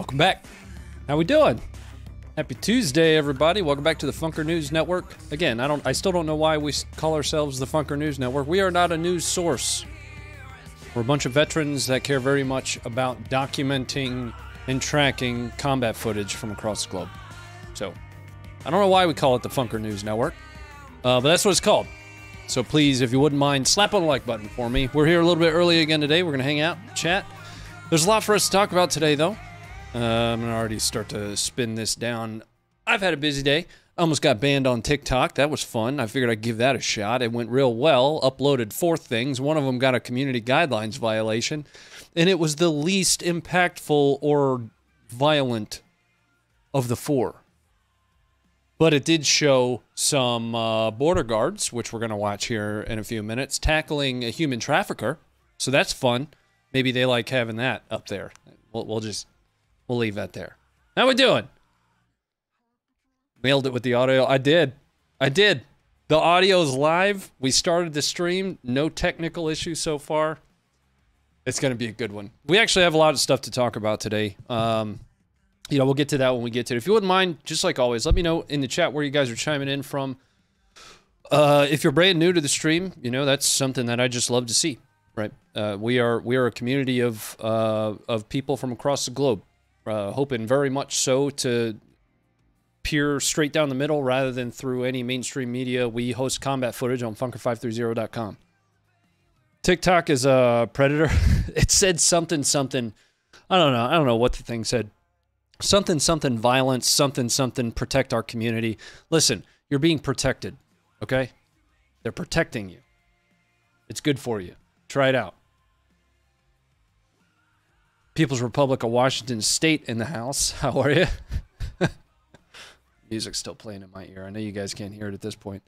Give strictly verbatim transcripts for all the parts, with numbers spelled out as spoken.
Welcome back. How we doing? Happy Tuesday, everybody. Welcome back to the Funker News Network. Again, I don't, I still don't know why we call ourselves the Funker News Network. We are not a news source. We're a bunch of veterans that care very much about documenting and tracking combat footage from across the globe. So, I don't know why we call it the Funker News Network, uh, but that's what it's called. So please, if you wouldn't mind, slap on the like button for me. We're here a little bit early again today. We're going to hang out, chat. There's a lot for us to talk about today, though. Uh, I'm going to already start to spin this down. I've had a busy day. I almost got banned on TikTok. That was fun. I figured I'd give that a shot. It went real well. Uploaded four things. One of them got a community guidelines violation. And it was the least impactful or violent of the four. But it did show some uh, border guards, which we're going to watch here in a few minutes, tackling a human trafficker. So that's fun. Maybe they like having that up there. We'll, we'll just, we'll leave that there. How we doing? Nailed it with the audio. I did. I did. The audio is live. We started the stream. No technical issues so far. It's going to be a good one. We actually have a lot of stuff to talk about today. Um... You know, we'll get to that when we get to it. If you wouldn't mind, just like always, let me know in the chat where you guys are chiming in from. Uh, if you're brand new to the stream, you know, that's something that I just love to see, right? Uh, we are we are a community of, uh, of people from across the globe, uh, hoping very much so to peer straight down the middle rather than through any mainstream media. We host combat footage on Funker five thirty dot com. TikTok is a predator. It said something, something. I don't know. I don't know what the thing said. Something, something, violence, something, something, protect our community. Listen, you're being protected, okay? They're protecting you. It's good for you. Try it out. People's Republic of Washington State in the house. How are you? Music's still playing in my ear. I know you guys can't hear it at this point.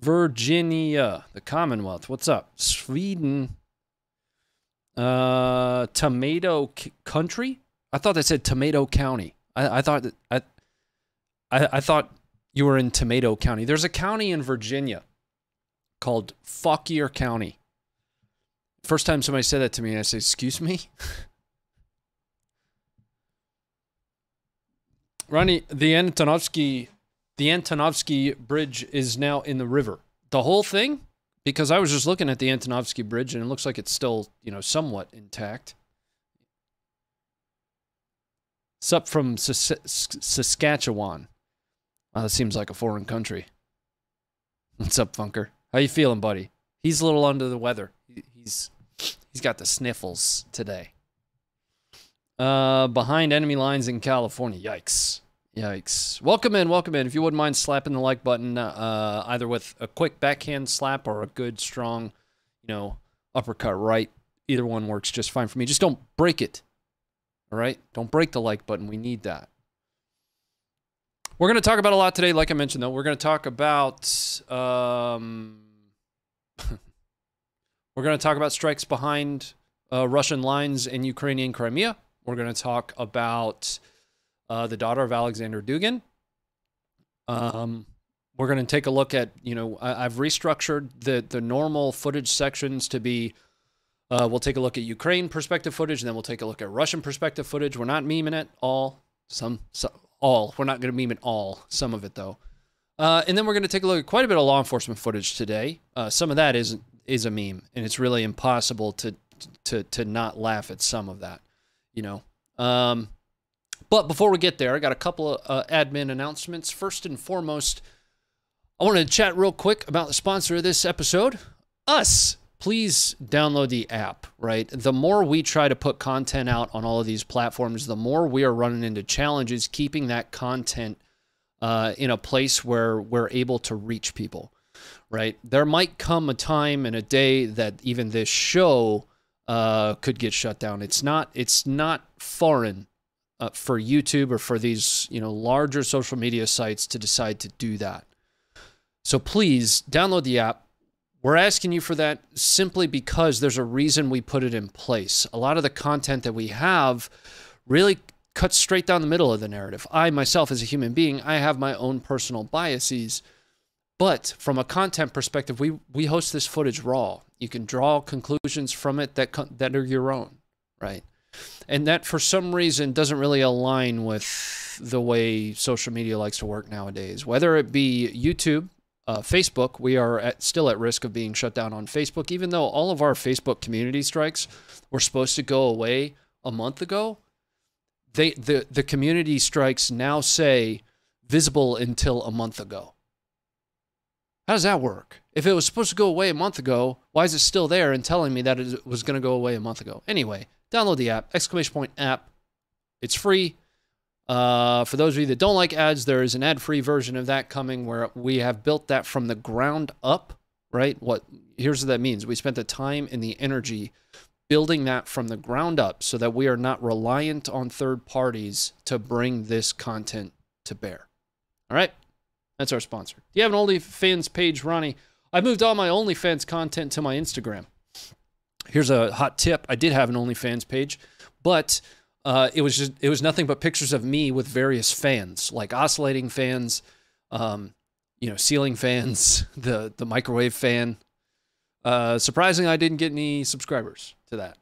Virginia, the Commonwealth. What's up? Sweden. Uh, tomato c- country? I thought they said Tomato County. I, I thought that I, I, I thought you were in Tomato County. There's a county in Virginia called Fauquier County. First time somebody said that to me, I said, "Excuse me." Ronnie, the Antonovsky, the Antonovsky Bridge is now in the river. The whole thing, because I was just looking at the Antonovsky Bridge and it looks like it's still, you know, somewhat intact. Sup from Saskatchewan. Wow, that seems like a foreign country. What's up, Funker? How you feeling, buddy? He's a little under the weather. He's he's got the sniffles today. Uh, behind enemy lines in California. Yikes! Yikes! Welcome in, welcome in. If you wouldn't mind slapping the like button, uh, either with a quick backhand slap or a good strong, you know, uppercut right. Either one works just fine for me. Just don't break it. All right, don't break the like button. We need that. We're going to talk about a lot today, like I mentioned, though. We're going to talk about... Um, we're going to talk about strikes behind uh, Russian lines in Ukrainian Crimea. We're going to talk about uh, the daughter of Alexander Dugin. Um, we're going to take a look at, you know, I, I've restructured the, the normal footage sections to be... Uh, we'll take a look at Ukraine perspective footage, and then we'll take a look at Russian perspective footage. We're not memeing it all. Some, some all. We're not going to meme it all. Some of it, though. Uh, and then we're going to take a look at quite a bit of law enforcement footage today. Uh, some of that is is a meme, and it's really impossible to to to not laugh at some of that, you know. Um, but before we get there, I got a couple of uh, admin announcements. First and foremost, I want to chat real quick about the sponsor of this episode, us. Please download the app, right? The more we try to put content out on all of these platforms, the more we are running into challenges keeping that content uh, in a place where we're able to reach people, right? There might come a time and a day that even this show uh, could get shut down. It's not, it's not foreign uh, for YouTube or for these, you know, larger social media sites to decide to do that. So please download the app. We're asking you for that simply because there's a reason we put it in place. A lot of the content that we have really cuts straight down the middle of the narrative. I, myself, as a human being, I have my own personal biases. But from a content perspective, we, we host this footage raw. You can draw conclusions from it that, that are your own, right? And that, for some reason, doesn't really align with the way social media likes to work nowadays. Whether it be YouTube, uh, Facebook, we are at, still at risk of being shut down on Facebook, even though all of our Facebook community strikes were supposed to go away a month ago. They, the, the community strikes now say visible until a month ago. How does that work? If it was supposed to go away a month ago, why is it still there and telling me that it was going to go away a month ago? Anyway, download the app, exclamation point app. It's free. Uh, for those of you that don't like ads, there is an ad-free version of that coming where we have built that from the ground up, right? What, here's what that means. We spent the time and the energy building that from the ground up so that we are not reliant on third parties to bring this content to bear. All right? That's our sponsor. Do you have an OnlyFans page, Ronnie? I moved all my OnlyFans content to my Instagram. Here's a hot tip. I did have an OnlyFans page, but uh, it was just, it was nothing but pictures of me with various fans, like oscillating fans, um, you know, ceiling fans, the, the microwave fan. Uh, surprisingly, I didn't get any subscribers to that.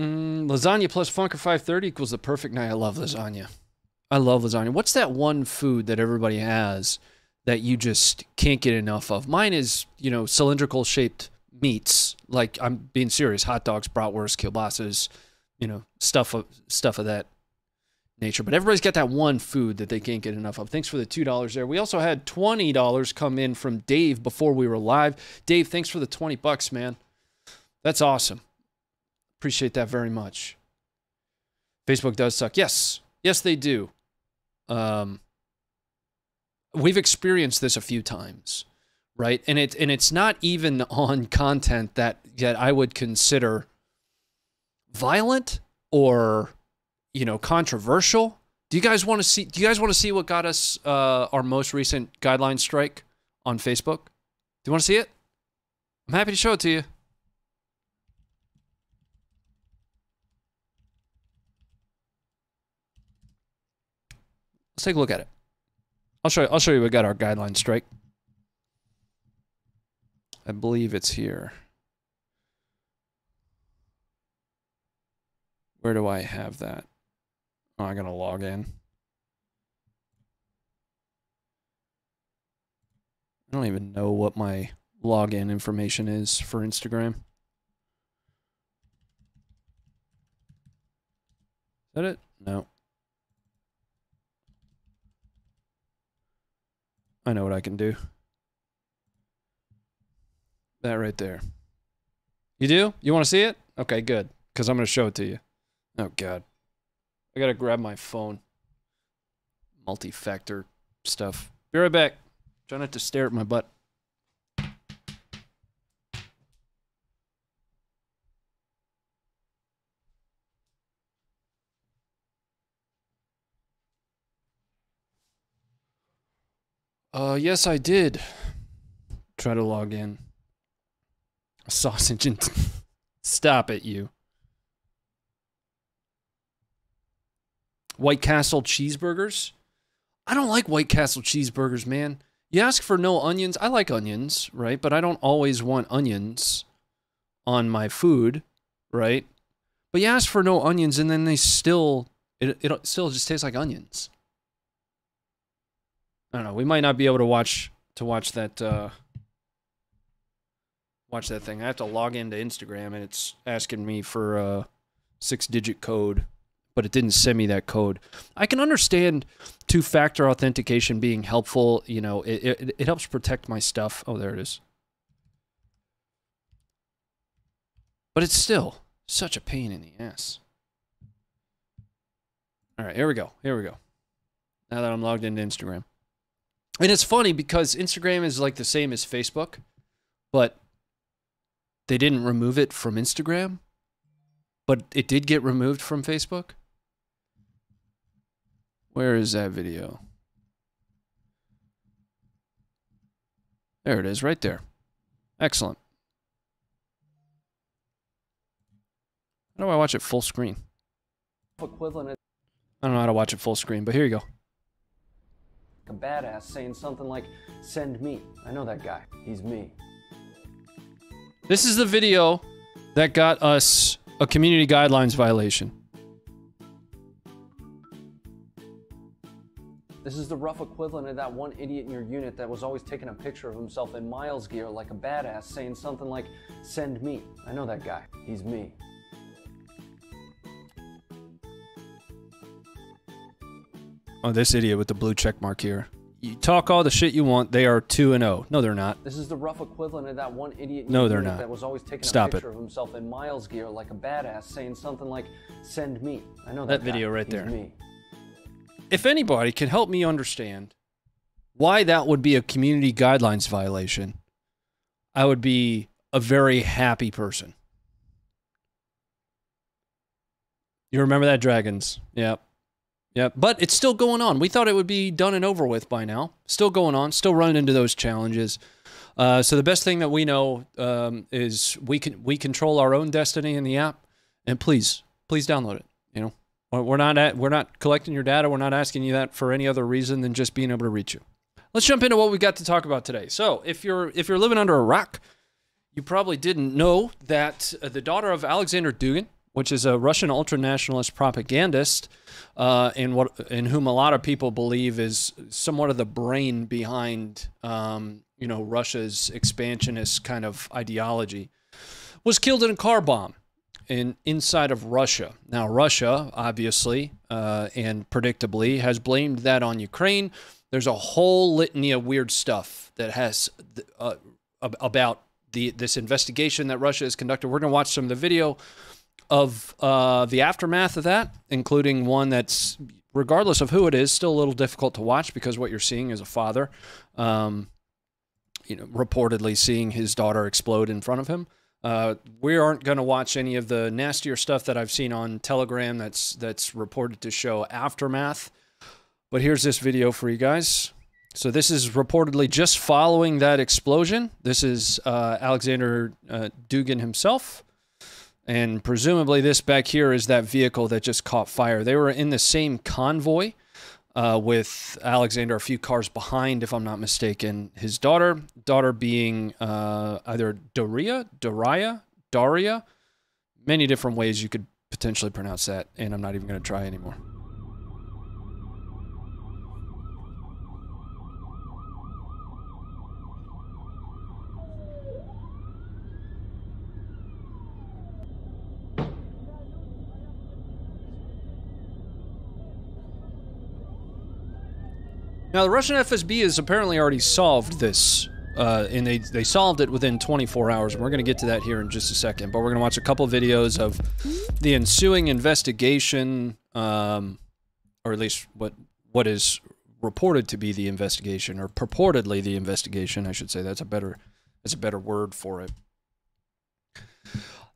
Mm, lasagna plus Funker five thirty equals the perfect night. I love lasagna. I love lasagna. What's that one food that everybody has that you just can't get enough of? Mine is, you know, cylindrical shaped meats. Like, I'm being serious. Hot dogs, bratwurst, kielbasas, you know, stuff of, stuff of that nature. But everybody's got that one food that they can't get enough of. Thanks for the two dollars there. We also had twenty dollars come in from Dave before we were live. Dave, thanks for the twenty bucks, man. That's awesome. Appreciate that very much. Facebook does suck. Yes. Yes, they do. Um, we've experienced this a few times, right? And it and it's not even on content that that I would consider violent or, you know, controversial. Do you guys want to see? Do you guys want to see what got us uh, our most recent guideline strike on Facebook? Do you want to see it? I'm happy to show it to you. Let's take a look at it. I'll show you. I'll show you. We got our guideline strike. I believe it's here. Where do I have that? Oh, I'm gonna log in. I don't even know what my login information is for Instagram. Is that it? No. I know what I can do. That right there. You do? You want to see it? Okay, good. Because I'm going to show it to you. Oh, God. I got to grab my phone. Multi-factor stuff. Be right back. Try not to stare at my butt. Uh, yes, I did. Try to log in. A sausage and... Stop it, you. White Castle cheeseburgers? I don't like White Castle cheeseburgers, man. You ask for no onions. I like onions, right? But I don't always want onions on my food, right? But you ask for no onions, and then they still... It, it still just tastes like onions. I don't know. We might not be able to watch to watch that uh, watch that thing. I have to log into Instagram, and it's asking me for a six-digit code, but it didn't send me that code. I can understand two-factor authentication being helpful. You know, it, it it helps protect my stuff. Oh, there it is. But it's still such a pain in the ass. All right, here we go. Here we go. Now that I'm logged into Instagram. And it's funny because Instagram is like the same as Facebook, but they didn't remove it from Instagram, but it did get removed from Facebook. Where is that video? There it is, right there. Excellent. How do I watch it full screen? Equivalent. I don't know how to watch it full screen, but here you go. A badass saying something like, send me. I know that guy. He's me. This is the video that got us a community guidelines violation. This is the rough equivalent of that one idiot in your unit that was always taking a picture of himself in Miles gear like a badass, saying something like, "Send me." I know that guy. He's me. Oh, this idiot with the blue check mark here. You talk all the shit you want, they are two and oh. No, they're not. This is the rough equivalent of that one idiot in your no, they're unit not. that was always taking Stop a picture it. of himself in Miles gear like a badass, saying something like, "Send me." I know that, that guy. video right He's there. me. If anybody can help me understand why that would be a community guidelines violation, I would be a very happy person. You remember that, Dragons? Yep. Yep. But it's still going on. We thought it would be done and over with by now. Still going on. Still running into those challenges. Uh, so the best thing that we know um, is we can we control our own destiny in the app. And please, please download it. You know. We're not at, we're not collecting your data. We're not asking you that for any other reason than just being able to reach you. Let's jump into what we got to talk about today. So, if you're if you're living under a rock, you probably didn't know that the daughter of Alexander Dugin, which is a Russian ultranationalist propagandist, uh, and what in whom a lot of people believe is somewhat of the brain behind um, you know, Russia's expansionist kind of ideology, was killed in a car bomb. In, inside of Russia. Now, Russia, obviously, uh, and predictably, has blamed that on Ukraine. There's a whole litany of weird stuff that has th uh, ab about the this investigation that Russia has conducted. We're going to watch some of the video of uh, the aftermath of that, including one that's, regardless of who it is, still a little difficult to watch because what you're seeing is a father, um, you know, reportedly seeing his daughter explode in front of him. Uh, we aren't going to watch any of the nastier stuff that I've seen on Telegram that's that's reported to show aftermath. But here's this video for you guys. So this is reportedly just following that explosion. This is uh, Alexander uh, Dugin himself. And presumably this back here is that vehicle that just caught fire. They were in the same convoy uh, with Alexander a few cars behind, if I'm not mistaken. His daughter, daughter being uh, either Daria, Daria, Daria, many different ways you could potentially pronounce that, and I'm not even going to try anymore. Now, the Russian F S B has apparently already solved this, uh, and they, they solved it within twenty-four hours, and we're going to get to that here in just a second, but we're going to watch a couple videos of the ensuing investigation, um, or at least what what is reported to be the investigation, or purportedly the investigation, I should say. That's a better, that's a better word for it.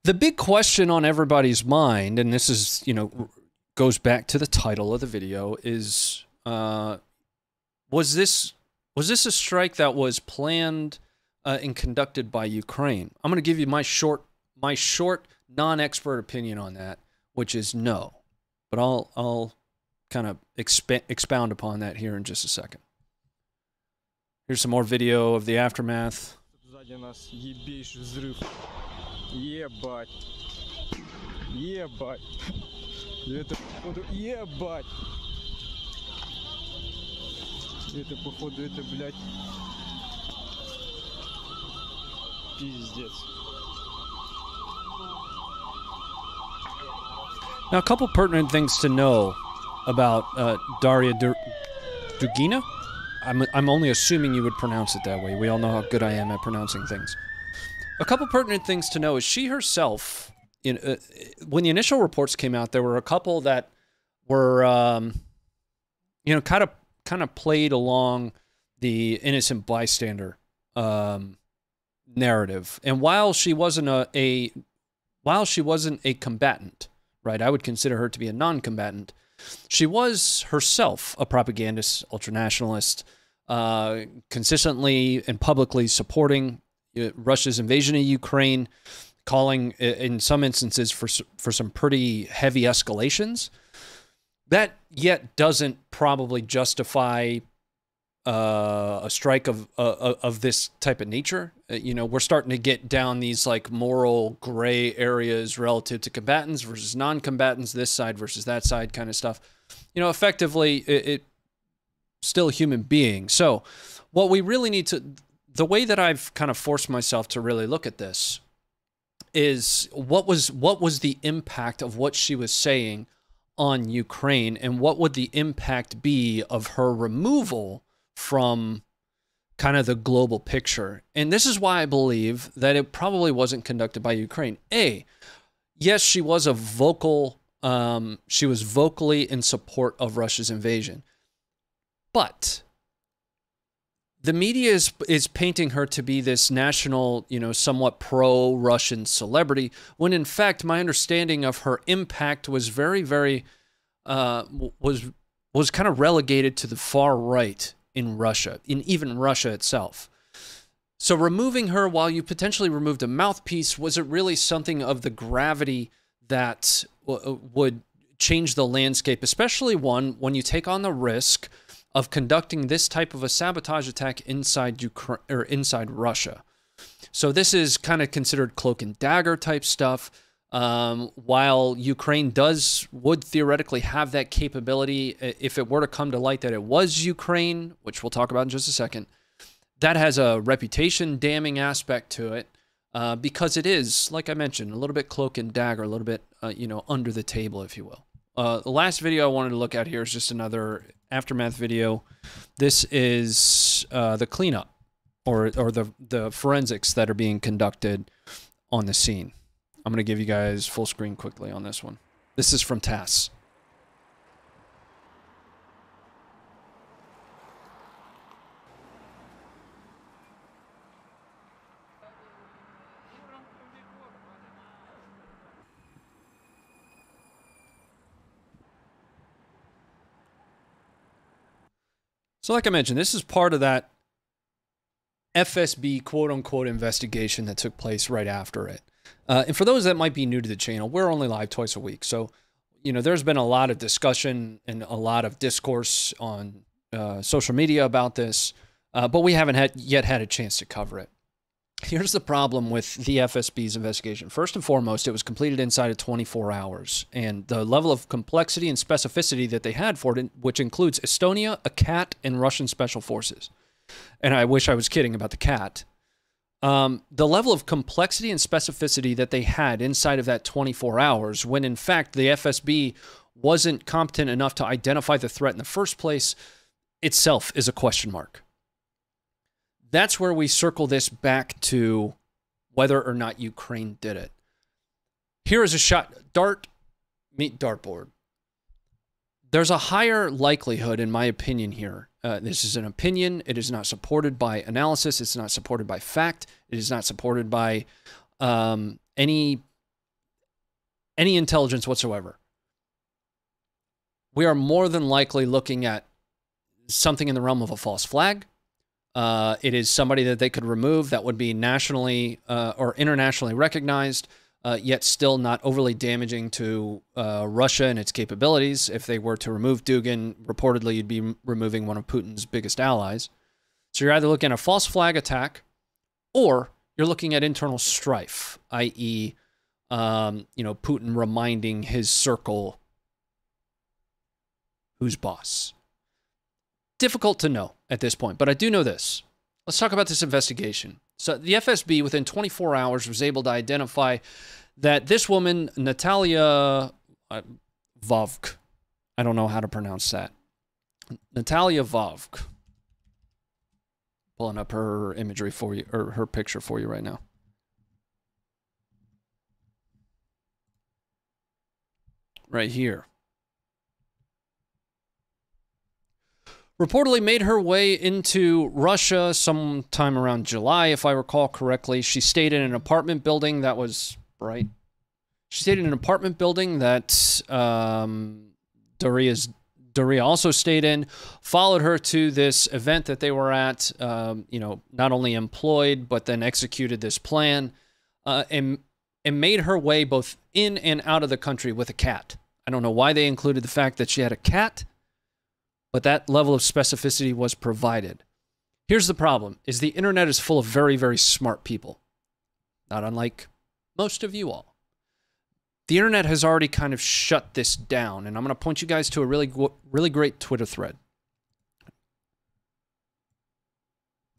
The big question on everybody's mind, and this is, you know, goes back to the title of the video, is... Uh, Was this was this a strike that was planned uh, and conducted by Ukraine? I'm going to give you my short my short non-expert opinion on that, which is no. But I'll I'll kind of exp expound upon that here in just a second. Here's some more video of the aftermath. Это, походу, это, блядь, пиздец. Now, a couple pertinent things to know about uh, Daria Dur Dugina. I'm, I'm only assuming you would pronounce it that way. We all know how good I am at pronouncing things. A couple pertinent things to know is she herself, in, uh, when the initial reports came out, there were a couple that were, um, you know, kind of kind of played along the innocent bystander um, narrative. And while she wasn't a, a, while she wasn't a combatant, right, I would consider her to be a non-combatant, she was herself a propagandist, ultranationalist, uh, consistently and publicly supporting Russia's invasion of Ukraine, calling in some instances for, for some pretty heavy escalations. That yet doesn't probably justify uh, a strike of uh, of this type of nature. You know, we're starting to get down these like moral gray areas relative to combatants versus non-combatants, this side versus that side kind of stuff. You know, effectively, it, it still human beings. So what we really need to, the way that I've kind of forced myself to really look at this is what was what was the impact of what she was saying on Ukraine, and what would the impact be of her removal from kind of the global picture. And this is why I believe that it probably wasn't conducted by Ukraine. A, yes, she was a vocal, um, she was vocally in support of Russia's invasion, but the media is is painting her to be this national, you know, somewhat pro-Russian celebrity, when in fact my understanding of her impact was very, very, uh, was was kind of relegated to the far right in Russia, in even Russia itself. So removing her, while you potentially removed a mouthpiece, was it really something of the gravity that w would change the landscape, especially one when you take on the risk of conducting this type of a sabotage attack inside Ukraine or inside Russia. So this is kind of considered cloak and dagger type stuff. Um, while Ukraine does, would theoretically have that capability, if it were to come to light that it was Ukraine, which we'll talk about in just a second, that has a reputation damning aspect to it, uh, because it is, like I mentioned, a little bit cloak and dagger, a little bit, uh, you know, under the table, if you will. Uh, the last video I wanted to look at here is just another aftermath video. This is uh, the cleanup or, or the, the forensics that are being conducted on the scene. I'm going to give you guys full screen quickly on this one. This is from TASS. So like I mentioned, this is part of that F S B quote-unquote investigation that took place right after it. Uh, and for those that might be new to the channel, we're only live twice a week. So, you know, there's been a lot of discussion and a lot of discourse on uh, social media about this, uh, but we haven't had, yet had a chance to cover it. Here's the problem with the F S B's investigation. First and foremost, it was completed inside of twenty-four hours. And the level of complexity and specificity that they had for it, which includes Estonia, a cat, and Russian special forces. And I wish I was kidding about the cat. Um, the level of complexity and specificity that they had inside of that twenty-four hours, when in fact the F S B wasn't competent enough to identify the threat in the first place, itself is a question mark. That's where we circle this back to whether or not Ukraine did it. Here is a shot. Dart, meet dartboard. There's a higher likelihood, in my opinion, here. Uh, this is an opinion. It is not supported by analysis. It's not supported by fact. It is not supported by um, any, any intelligence whatsoever. We are more than likely looking at something in the realm of a false flag. Uh, it is somebody that they could remove that would be nationally uh, or internationally recognized, uh, yet still not overly damaging to uh, Russia and its capabilities. If they were to remove Dugin, reportedly you'd be removing one of Putin's biggest allies. So you're either looking at a false flag attack, or you're looking at internal strife, that is, um, you know, Putin reminding his circle who's boss. Difficult to know at this point, but I do know this. Let's talk about this investigation. So the F S B, within twenty-four hours, was able to identify that this woman, Natalia uh, Vovk, I don't know how to pronounce that. Natalia Vovk. Pulling up her imagery for you, or her picture for you right now. Right here. Reportedly made her way into Russia sometime around July, if I recall correctly. She stayed in an apartment building that was bright. She stayed in an apartment building that um, Daria's, Daria also stayed in. Followed her to this event that they were at. Um, you know, not only employed, but then executed this plan, uh, and and made her way both in and out of the country with a cat. I don't know why they included the fact that she had a cat. but that level of specificity was provided. Here's the problem, is the internet is full of very, very smart people. Not unlike most of you all. The internet has already kind of shut this down, and I'm going to point you guys to a really, really great Twitter thread.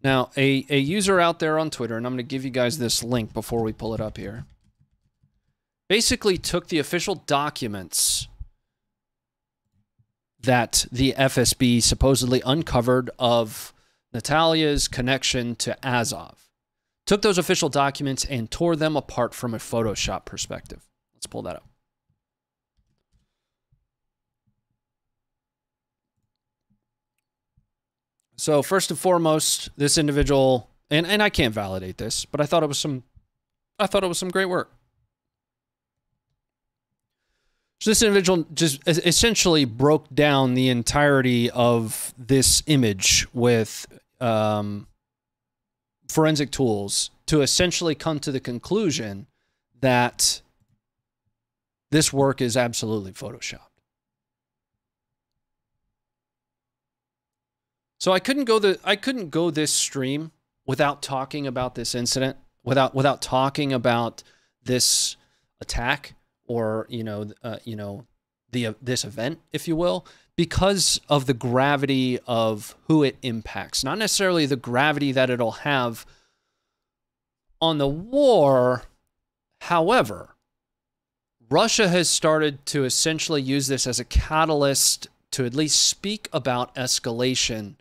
Now, a, a user out there on Twitter, and I'm going to give you guys this link before we pull it up here, basically took the official documents that the F S B supposedly uncovered of Natalia's connection to Azov. Took those official documents and tore them apart from a Photoshop perspective. Let's pull that up. So first and foremost, this individual, and, and I can't validate this, but I thought it was some, I thought it was some great work. So this individual just essentially broke down the entirety of this image with um, forensic tools to essentially come to the conclusion that this work is absolutely photoshopped. So I couldn't go the I couldn't go this stream without talking about this incident, without without talking about this attack. Or you know, uh, you know, the uh, this event, if you will, because of the gravity of who it impacts. Not necessarily the gravity that it'll have on the war. However, Russia has started to essentially use this as a catalyst to at least speak about escalation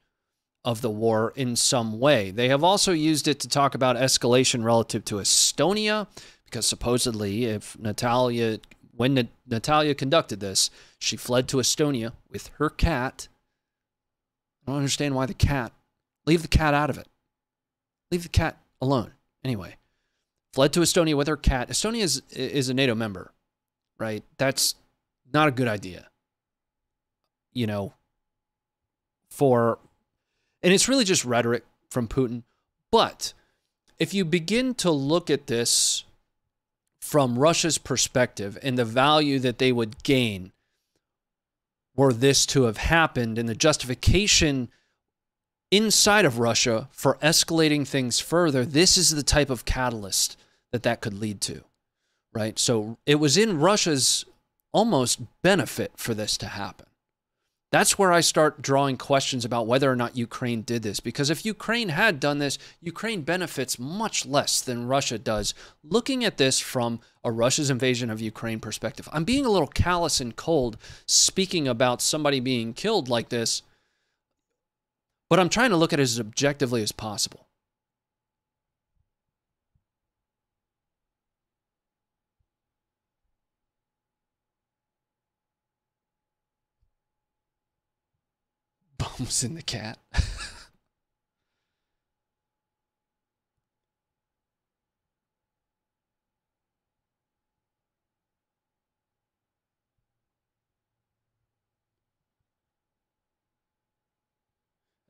of the war in some way. They have also used it to talk about escalation relative to Estonia. Because supposedly, if Natalia, when N- Natalia conducted this, she fled to Estonia with her cat. I don't understand why the cat. Leave the cat out of it. Leave the cat alone. Anyway, fled to Estonia with her cat. Estonia is, is a NATO member, right? That's not a good idea. You know, for, and it's really just rhetoric from Putin. But if you begin to look at this from Russia's perspective and the value that they would gain were this to have happened, and the justification inside of Russia for escalating things further, this is the type of catalyst that that could lead to, right? So it was in Russia's almost benefit for this to happen. That's where I start drawing questions about whether or not Ukraine did this, because if Ukraine had done this, Ukraine benefits much less than Russia does. Looking at this from a Russia's invasion of Ukraine perspective, I'm being a little callous and cold speaking about somebody being killed like this, but I'm trying to look at it as objectively as possible. Bombs in the cat.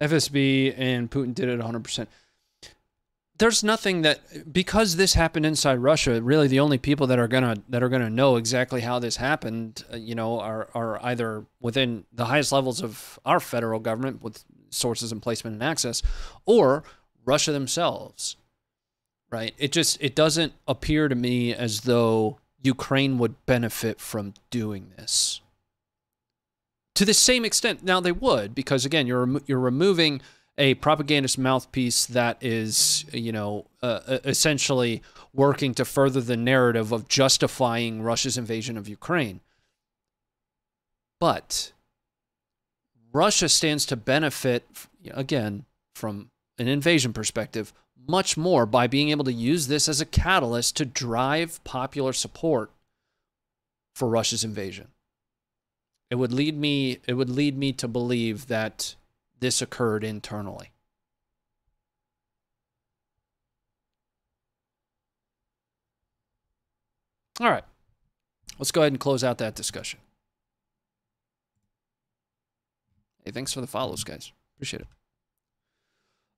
F S B and Putin did it one hundred percent. There's nothing that, because this happened inside Russia, really the only people that are gonna that are gonna know exactly how this happened, uh, you know, are are either within the highest levels of our federal government with sources and placement and access, or Russia themselves, right? It just it doesn't appear to me as though Ukraine would benefit from doing this to the same extent. Now they would, because again, you're you're removing a propagandist mouthpiece that is, you know, uh, essentially working to further the narrative of justifying Russia's invasion of Ukraine. But Russia stands to benefit, again, from an invasion perspective, much more by being able to use this as a catalyst to drive popular support for Russia's invasion. It would lead me, it would lead me to believe that this occurred internally. All right. Let's go ahead and close out that discussion. Hey, thanks for the follows, guys. Appreciate it.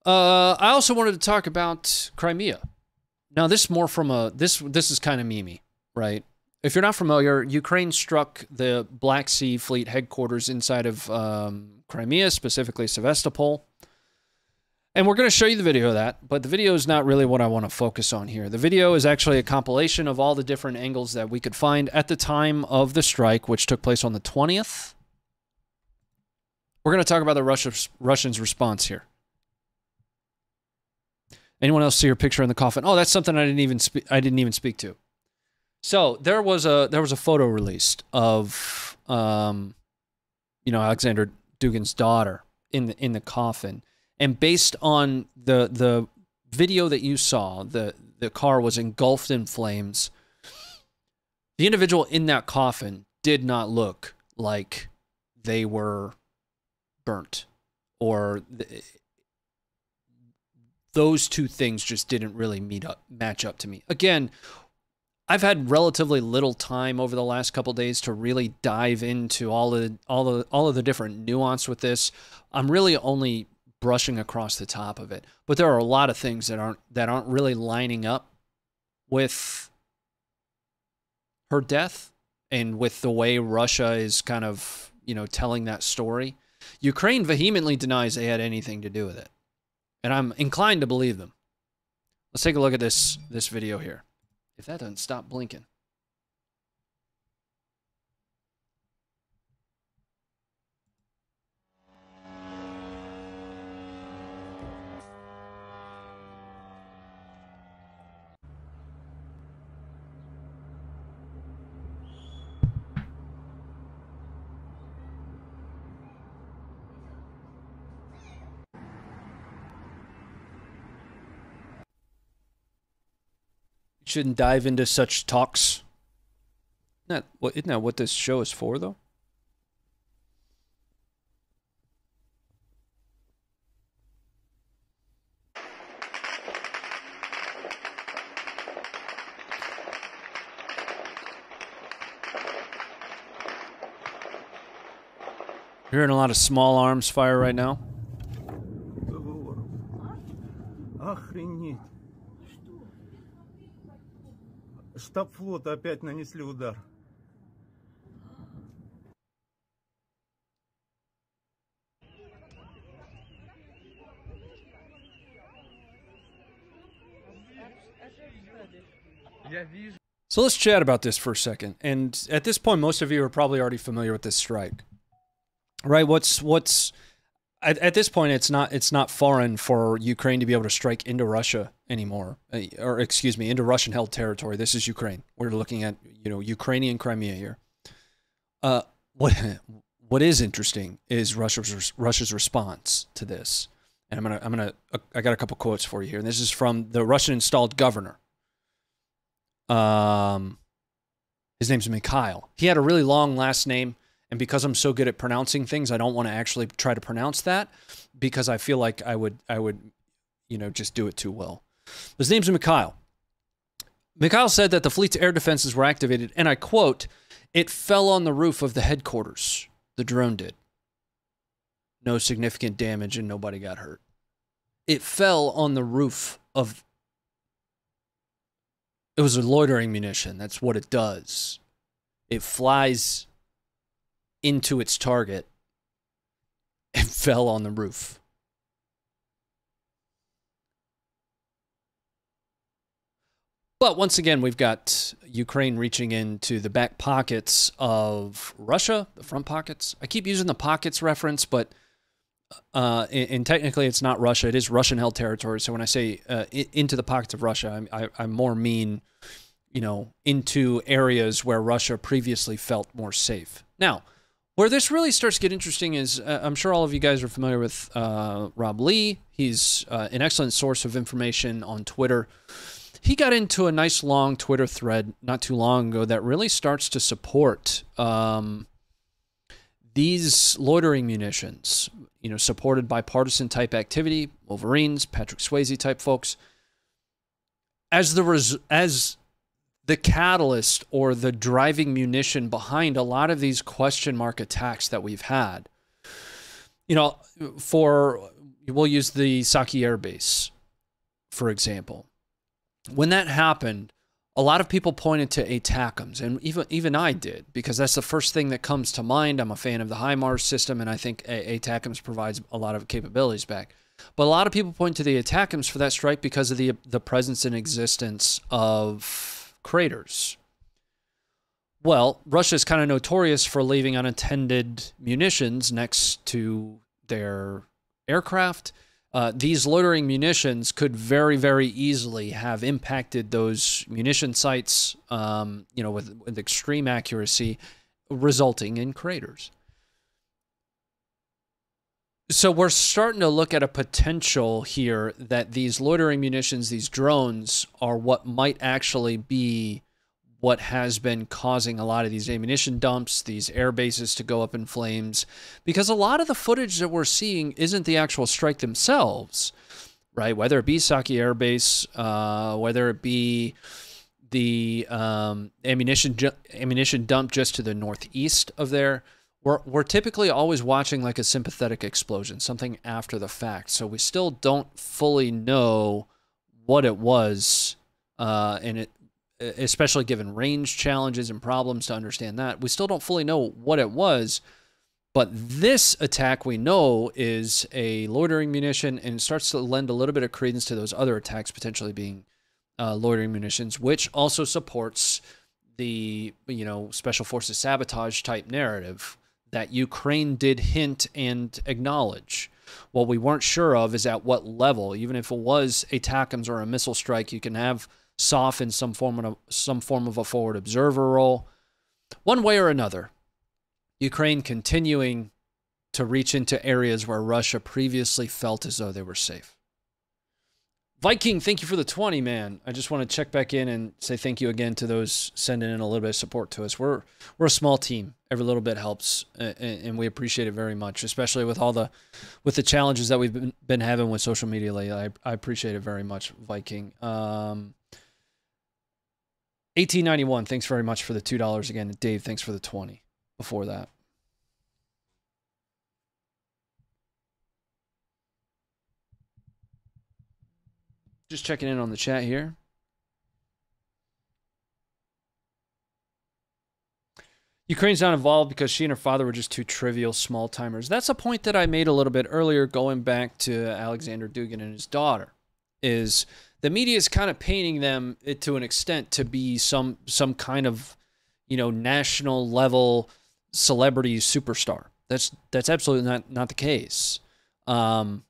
Uh, I also wanted to talk about Crimea. Now, this more from a this this is kind of meme-y, right? If you're not familiar, Ukraine struck the Black Sea Fleet headquarters inside of um, Crimea, specifically Sevastopol. And we're going to show you the video of that, but the video is not really what I want to focus on here. The video is actually a compilation of all the different angles that we could find at the time of the strike, which took place on the twentieth. We're going to talk about the Russia's, Russians' response here. Anyone else see your picture in the coffin? Oh, that's something I didn't even spe- I didn't even speak to. So there was a there was a photo released of um, you know, Alexander Dugin's daughter in the in the coffin. And based on the the video that you saw, the, the car was engulfed in flames. The individual in that coffin did not look like they were burnt, or th those two things just didn't really meet up, match up to me. Again, I've had relatively little time over the last couple of days to really dive into all of all of all of the different nuance with this. I'm really only brushing across the top of it, but there are a lot of things that aren't that aren't really lining up with her death and with the way Russia is kind of, you know, telling that story. Ukraine vehemently denies they had anything to do with it, and I'm inclined to believe them. Let's take a look at this this video here. If that doesn't stop blinking. Shouldn't dive into such talks. Not, well, isn't that what this show is for, though? You're hearing a lot of small arms fire right now. Штаб флота опять нанесли удар. So let's chat about this for a second. And at this point, most of you are probably already familiar with this strike, right? What's what's at, at this point, it's not it's not foreign for Ukraine to be able to strike into Russia anymore, or excuse me, into Russian-held territory. This is Ukraine. We're looking at, you know, Ukrainian Crimea here. Uh, what what is interesting is Russia's Russia's response to this, and I'm gonna I'm gonna I got a couple quotes for you here, and this is from the Russian-installed governor. Um, his name's Mikhail. He had a really long last name, and because I'm so good at pronouncing things, I don't want to actually try to pronounce that because I feel like I would I would, you know, just do it too well. His name's Mikhail. Mikhail said that the fleet's air defenses were activated, and I quote, "It fell on the roof of the headquarters. The drone did. No significant damage and nobody got hurt." It fell on the roof of... It was a loitering munition. That's what it does. It flies into its target and fell on the roof. But once again, we've got Ukraine reaching into the back pockets of Russia, the front pockets. I keep using the pockets reference, but uh, and technically it's not Russia. It is Russian-held territory. So when I say uh, into the pockets of Russia, I, I, I more mean, you know, into areas where Russia previously felt more safe. Now, where this really starts to get interesting is uh, I'm sure all of you guys are familiar with uh, Rob Lee. He's uh, an excellent source of information on Twitter. He got into a nice long Twitter thread not too long ago that really starts to support um, these loitering munitions, you know, supported by partisan type activity, Wolverines, Patrick Swayze type folks, as the res as the catalyst or the driving munition behind a lot of these question mark attacks that we've had. You know, for we'll use the Saki Air Base, for example. When that happened, a lot of people pointed to ATACMS, and even even I did, because that's the first thing that comes to mind. I'm a fan of the HIMARS system, and I think ATACMS provides a lot of capabilities back. But a lot of people point to the ATACMS for that strike because of the the presence and existence of craters. Well, Russia is kind of notorious for leaving unattended munitions next to their aircraft. Uh, these loitering munitions could very, very easily have impacted those munition sites, um, you know, with, with extreme accuracy, resulting in craters. So we're starting to look at a potential here that these loitering munitions, these drones, are what might actually be what has been causing a lot of these ammunition dumps, these air bases to go up in flames, because a lot of the footage that we're seeing isn't the actual strike themselves, right? Whether it be Saki Air Base, uh, whether it be the um, ammunition ju ammunition dump just to the northeast of there, we're, we're typically always watching like a sympathetic explosion, something after the fact. So we still don't fully know what it was, uh, and it, especially given range challenges and problems to understand that. We still don't fully know what it was, but this attack we know is a loitering munition, and it starts to lend a little bit of credence to those other attacks potentially being uh, loitering munitions, which also supports the, you know, special forces sabotage type narrative that Ukraine did hint and acknowledge. What we weren't sure of is at what level. Even if it was a ATACMS or a missile strike, you can have soft in some form of some form of a forward observer role. One way or another, Ukraine continuing to reach into areas where Russia previously felt as though they were safe. Viking, thank you for the twenty, man. I just want to check back in and say thank you again to those sending in a little bit of support to us. We're we're a small team. Every little bit helps, and, and we appreciate it very much, especially with all the with the challenges that we've been, been having with social media lately. I, I appreciate it very much, Viking. Um, eighteen ninety-one, thanks very much for the two dollars again. And Dave, thanks for the twenty before that. Just checking in on the chat here. Ukraine's not involved because she and her father were just two trivial small-timers. That's a point that I made a little bit earlier, going back to Alexander Dugin and his daughter, is the media is kind of painting them to an extent to be some some kind of, you know, national level celebrity superstar. That's that's absolutely not not the case. Um,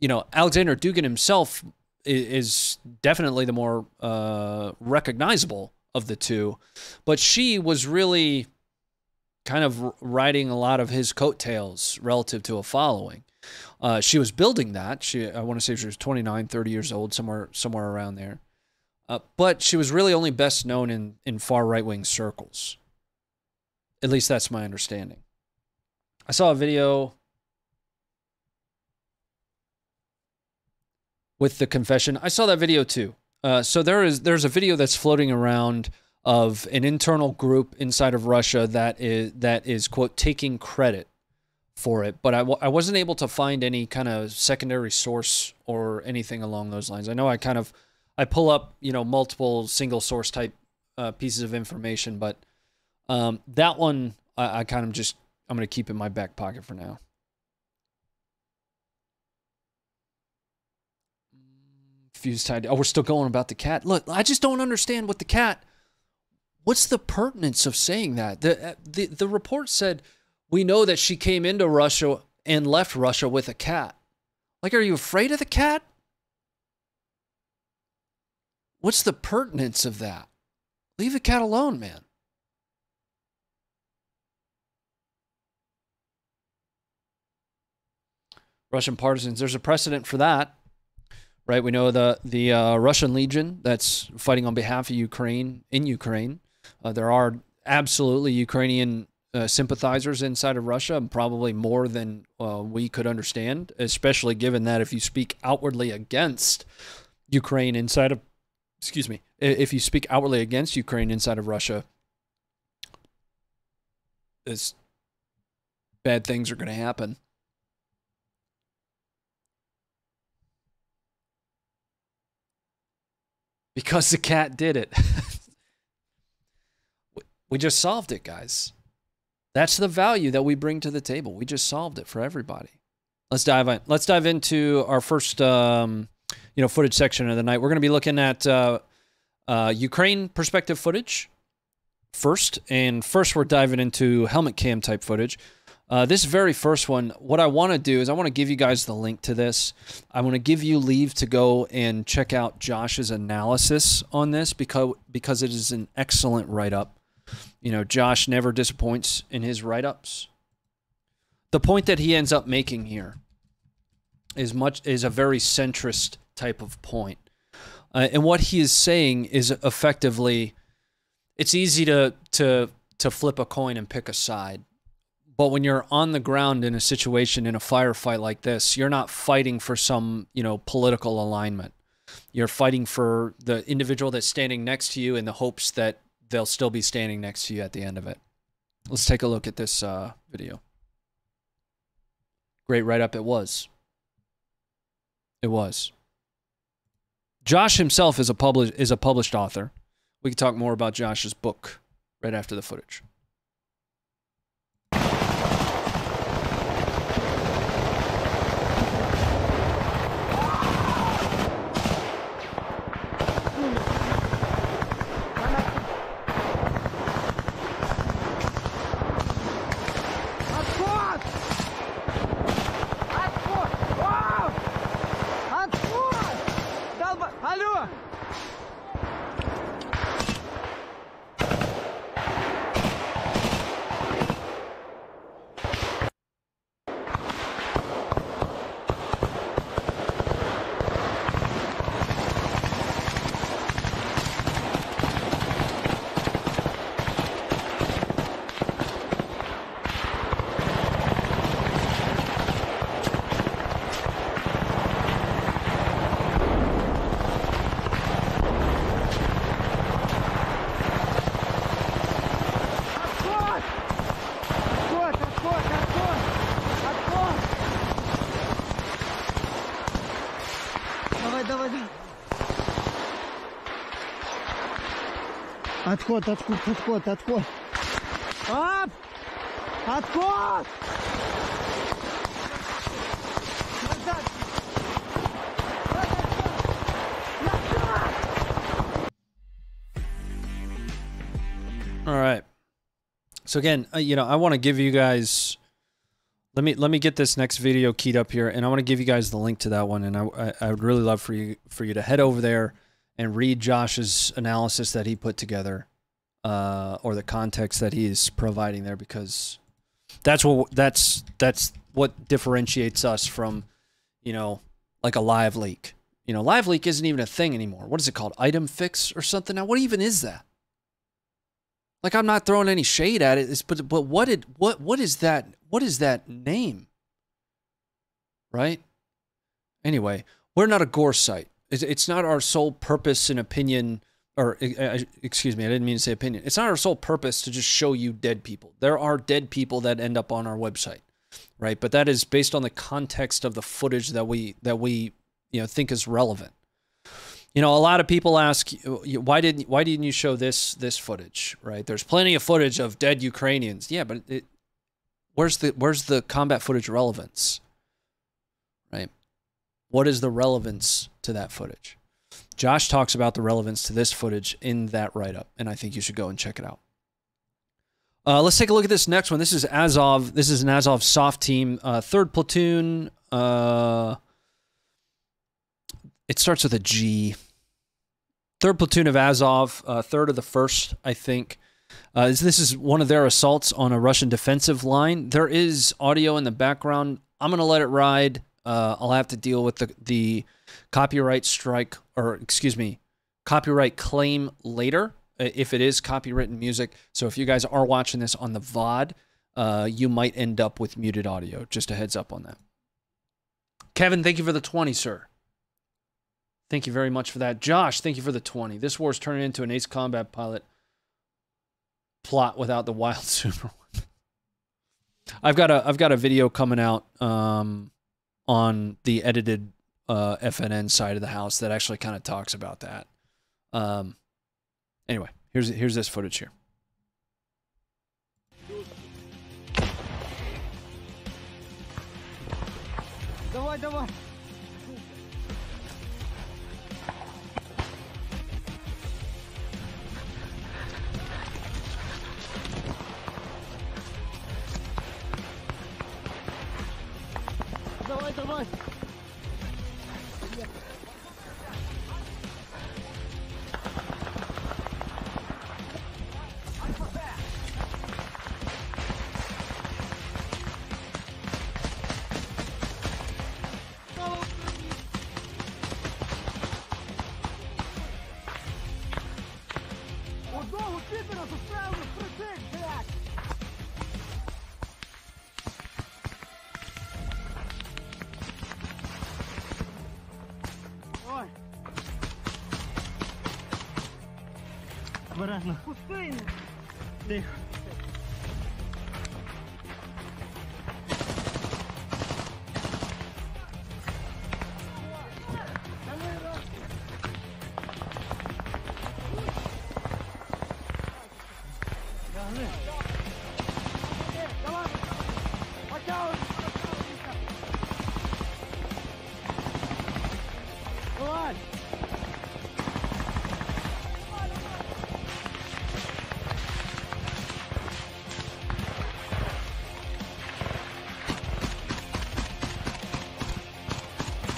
you know, Alexander Dugin himself is, is definitely the more uh, recognizable of the two, but she was really kind of riding a lot of his coattails relative to a following. Uh, she was building that. She, I want to say she was twenty-nine, thirty years old, somewhere somewhere around there. Uh, but she was really only best known in, in far right-wing circles. At least that's my understanding. I saw a video with the confession. I saw that video too. Uh, so there is there's a video that's floating around of an internal group inside of Russia that is, that is quote, taking credit for it, but I, w I wasn't able to find any kind of secondary source or anything along those lines. I know I kind of, I pull up, you know, multiple single source type uh, pieces of information, but um, that one I, I kind of just, I'm going to keep in my back pocket for now. Fuse tied. Oh, we're still going about the cat. Look, I just don't understand what the cat, what's the pertinence of saying that? The, the, the report said, we know that she came into Russia and left Russia with a cat. Like, are you afraid of the cat? What's the pertinence of that? Leave the cat alone, man. Russian partisans, there's a precedent for that, right? We know the, the uh, Russian Legion that's fighting on behalf of Ukraine, in Ukraine. Uh, there are absolutely Ukrainian Uh, sympathizers inside of Russia, and probably more than uh, we could understand, especially given that if you speak outwardly against Ukraine inside of, excuse me, if you speak outwardly against Ukraine inside of Russia, this, bad things are going to happen. Because the cat did it. We just solved it, guys. That's the value that we bring to the table. We just solved it for everybody. Let's dive in. Let's dive into our first, um, you know, footage section of the night. We're going to be looking at uh, uh, Ukraine perspective footage first, and first we're diving into helmet cam type footage. Uh, this very first one, what I want to do is I want to give you guys the link to this. I want to give you leave to go and check out Josh's analysis on this because because it is an excellent write-up. You know, Josh never disappoints in his write-ups. The point that he ends up making here is much is a very centrist type of point. Uh, and what he is saying is effectively, it's easy to to to flip a coin and pick a side. But when you're on the ground in a situation, in a firefight like this, you're not fighting for some, you know, political alignment. You're fighting for the individual that's standing next to you in the hopes that they'll still be standing next to you at the end of it. Let's take a look at this uh, video. Great write-up it was. It was. Josh himself is a publish is a published author. We can talk more about Josh's book right after the footage. Отход, отход, отход, отход. Оп! Отход! All right. So again, you know, I want to give you guys. Let me let me get this next video keyed up here, and I want to give you guys the link to that one. And I I would really love for you for you to head over there and read Josh's analysis that he put together, uh, or the context that he is providing there, because that's what that's that's what differentiates us from, you know, like a live leak. You know, live leak isn't even a thing anymore. What is it called? Item fix or something? Now, what even is that? Like, I'm not throwing any shade at it, it's, but but what did what what is that? What is that name? Right? Anyway, we're not a gore site. It's not our sole purpose and opinion, or excuse me, I didn't mean to say opinion. It's not our sole purpose to just show you dead people. There are dead people that end up on our website, right? But that is based on the context of the footage that we that we you know think is relevant. You know, a lot of people ask, why didn't why didn't you show this this footage, right? There's plenty of footage of dead Ukrainians. Yeah, but it, where's the where's the combat footage relevance, right? What is the relevance to that footage? Josh talks about the relevance to this footage in that write-up, and I think you should go and check it out. Uh, let's take a look at this next one. This is Azov. This is an Azov soft team, uh, third platoon. Uh, it starts with a G. Third platoon of Azov, uh, third of the first, I think. Uh, this is one of their assaults on a Russian defensive line. There is audio in the background. I'm going to let it ride. Uh, I'll have to deal with the, the copyright strike, or excuse me, copyright claim later if it is copywritten music. So if you guys are watching this on the V O D, uh, you might end up with muted audio. Just a heads up on that. Kevin, thank you for the twenty, sir. Thank you very much for that. Josh, thank you for the twenty. This war is turning into an Ace Combat Pilot plot without the wild super one. I've got a I've got a video coming out. Um, on the edited uh, F N N side of the house that actually kind of talks about that. Um, anyway, here's here's this footage here. Давай, давай. Давай, давай.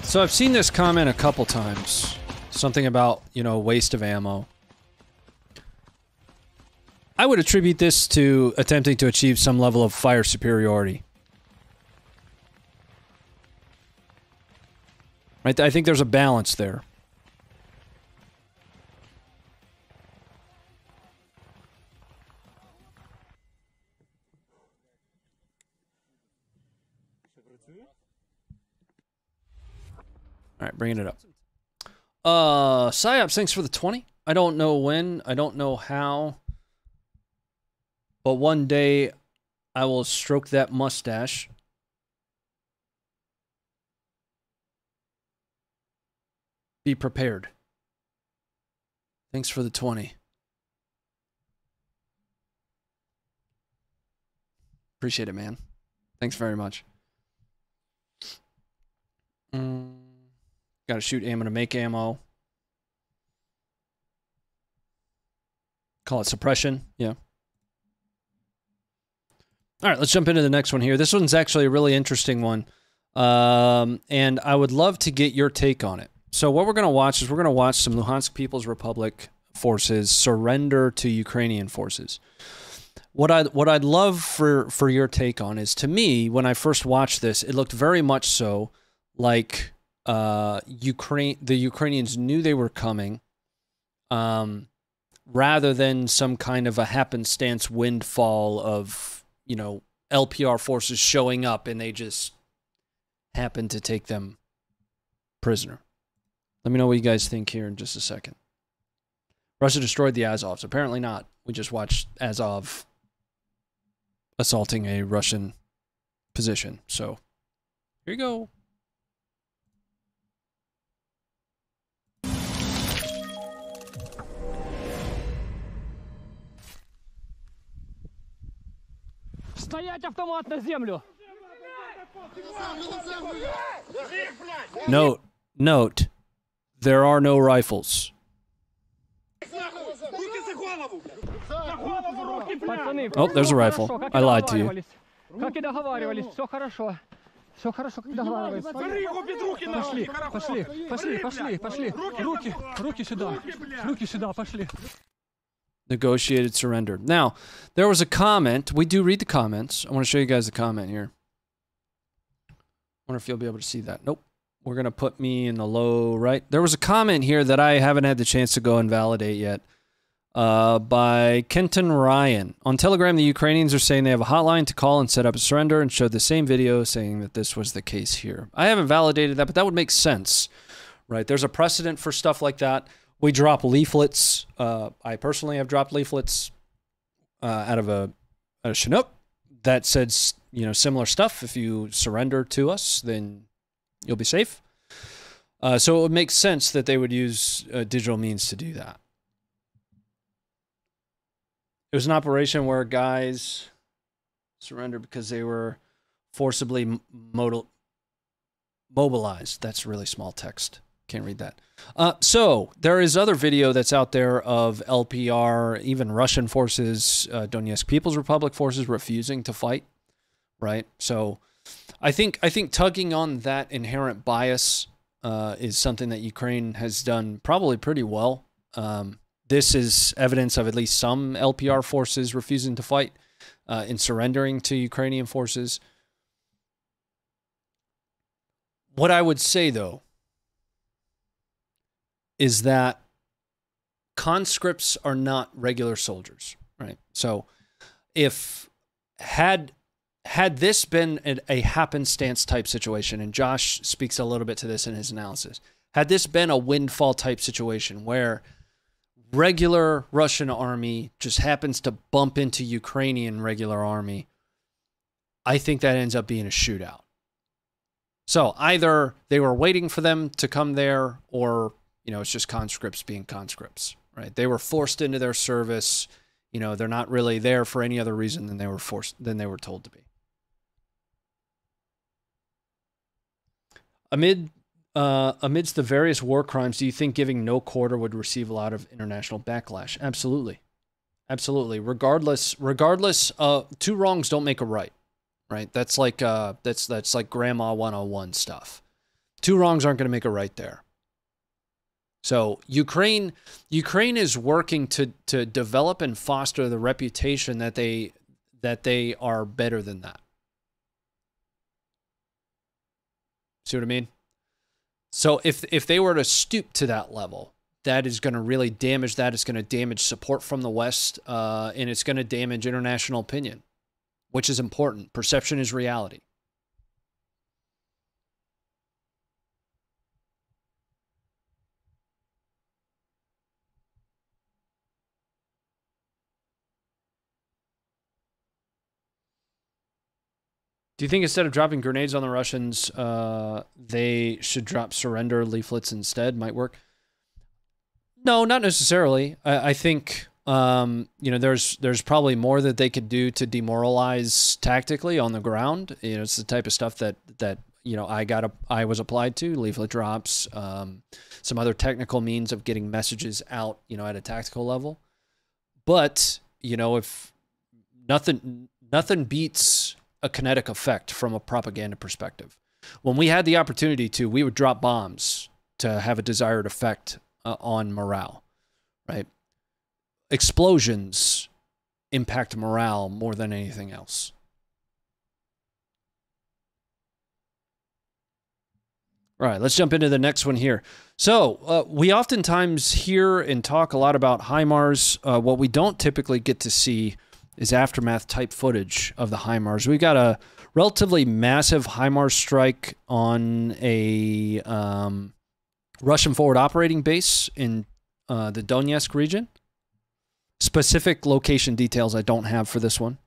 So I've seen this comment a couple times, something about, you know, waste of ammo. I would attribute this to attempting to achieve some level of fire superiority. Right? I think there's a balance there. Bringing it up. Uh, Psyops, thanks for the twenty. I don't know when, I don't know how, but one day I will stroke that mustache. Be prepared. Thanks for the twenty. Appreciate it, man. Thanks very much. Mm. Gotta shoot ammo to make ammo. Call it suppression, yeah. Alright, let's jump into the next one here. This one's actually a really interesting one. Um, and I would love to get your take on it. So what we're gonna watch is we're gonna watch some Luhansk People's Republic forces surrender to Ukrainian forces. What I what I'd love for, for your take on is, to me, when I first watched this, it looked very much so like Uh, Ukraine, the Ukrainians knew they were coming, um, rather than some kind of a happenstance windfall of, you know, L P R forces showing up and they just happened to take them prisoner. Let me know what you guys think here in just a second. Russia destroyed the Azovs. Apparently not. We just watched Azov assaulting a Russian position. So, here you go. Note, note, there are no rifles. Oh, there's a rifle. I lied to you. Negotiated surrender. Now, there was a comment. We do read the comments. I want to show you guys the comment here. I wonder if you'll be able to see that. Nope. We're going to put me in the low right. There was a comment here that I haven't had the chance to go and validate yet uh, by Kenton Ryan. On Telegram, the Ukrainians are saying they have a hotline to call and set up a surrender and showed the same video saying that this was the case here. I haven't validated that, but that would make sense, right? There's a precedent for stuff like that. We drop leaflets. Uh, I personally have dropped leaflets uh, out of a, a Chinook that said, you know, similar stuff. If you surrender to us, then you'll be safe. Uh, so it would make sense that they would use uh, digital means to do that. It was an operation where guys surrendered because they were forcibly modal mobilized. That's really small text. Can't read that. Uh, so there is other video that's out there of L P R, even Russian forces, uh, Donetsk People's Republic forces refusing to fight. Right. So I think I think tugging on that inherent bias uh, is something that Ukraine has done probably pretty well. Um, this is evidence of at least some L P R forces refusing to fight uh, and surrendering to Ukrainian forces. What I would say, though, is that conscripts are not regular soldiers, right? So if had had this been a happenstance type situation, and Josh speaks a little bit to this in his analysis, had this been a windfall type situation where regular Russian army just happens to bump into Ukrainian regular army, I think that ends up being a shootout. So either they were waiting for them to come there, or, you know, it's just conscripts being conscripts, right? They were forced into their service. You know, they're not really there for any other reason than they were forced, than they were told to be. Amid, uh, amidst the various war crimes, do you think giving no quarter would receive a lot of international backlash? Absolutely. Absolutely. Regardless, regardless, uh, two wrongs don't make a right, right? That's like, uh, that's, that's like grandma one oh one stuff. Two wrongs aren't going to make a right there. So Ukraine, Ukraine is working to to develop and foster the reputation that they that they are better than that. See what I mean? So if if they were to stoop to that level, that is going to really damage that. It's going to damage support from the West, uh, and it's going to damage international opinion, which is important. Perception is reality. Do you think instead of dropping grenades on the Russians, uh, they should drop surrender leaflets instead? Might work. No, not necessarily. I, I think um, you know, there's there's probably more that they could do to demoralize tactically on the ground. You know, it's the type of stuff that that you know I got a, I was applied to leaflet drops, um, some other technical means of getting messages out. You know, at a tactical level, but you know, if nothing nothing beats a kinetic effect from a propaganda perspective. When we had the opportunity to, we would drop bombs to have a desired effect uh, on morale, right? Explosions impact morale more than anything else. All right, let's jump into the next one here. So uh, we oftentimes hear and talk a lot about HIMARS. Uh, what we don't typically get to see is aftermath type footage of the HIMARS. We got a relatively massive HIMARS strike on a um, Russian forward operating base in uh, the Donetsk region. Specific location details I don't have for this one.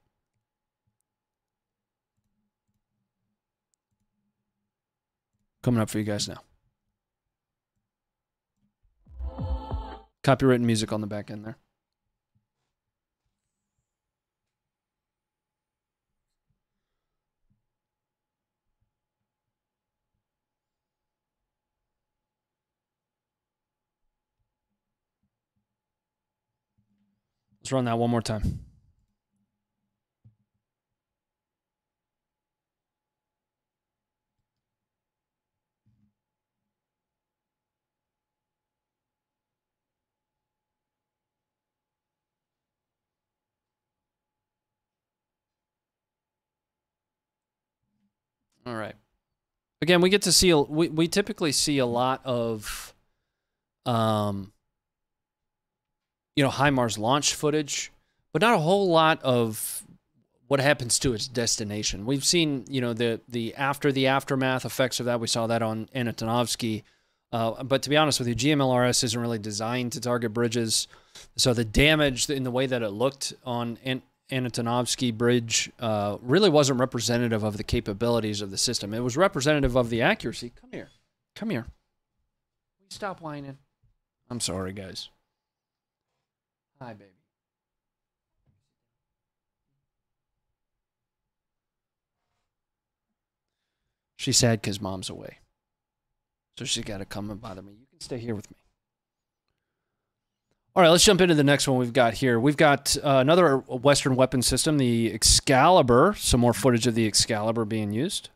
Coming up for you guys now. Copywritten music on the back end there. Let's run that one more time. All right. Again, we get to see, we, we typically see a lot of, um, you know, HIMARS launch footage, but not a whole lot of what happens to its destination. We've seen, you know, the the after the aftermath effects of that. We saw that on Antonovsky. Uh, but to be honest with you, G M L R S isn't really designed to target bridges. So the damage in the way that it looked on An Antonovsky Bridge uh, really wasn't representative of the capabilities of the system. It was representative of the accuracy. Come here. Come here. Stop whining. I'm sorry, guys. Hi, baby. She's sad because mom's away. So she's got to come and bother me. You can stay here with me. All right, let's jump into the next one we've got here. We've got uh, another Western weapon system, the Excalibur. Some more footage of the Excalibur being used.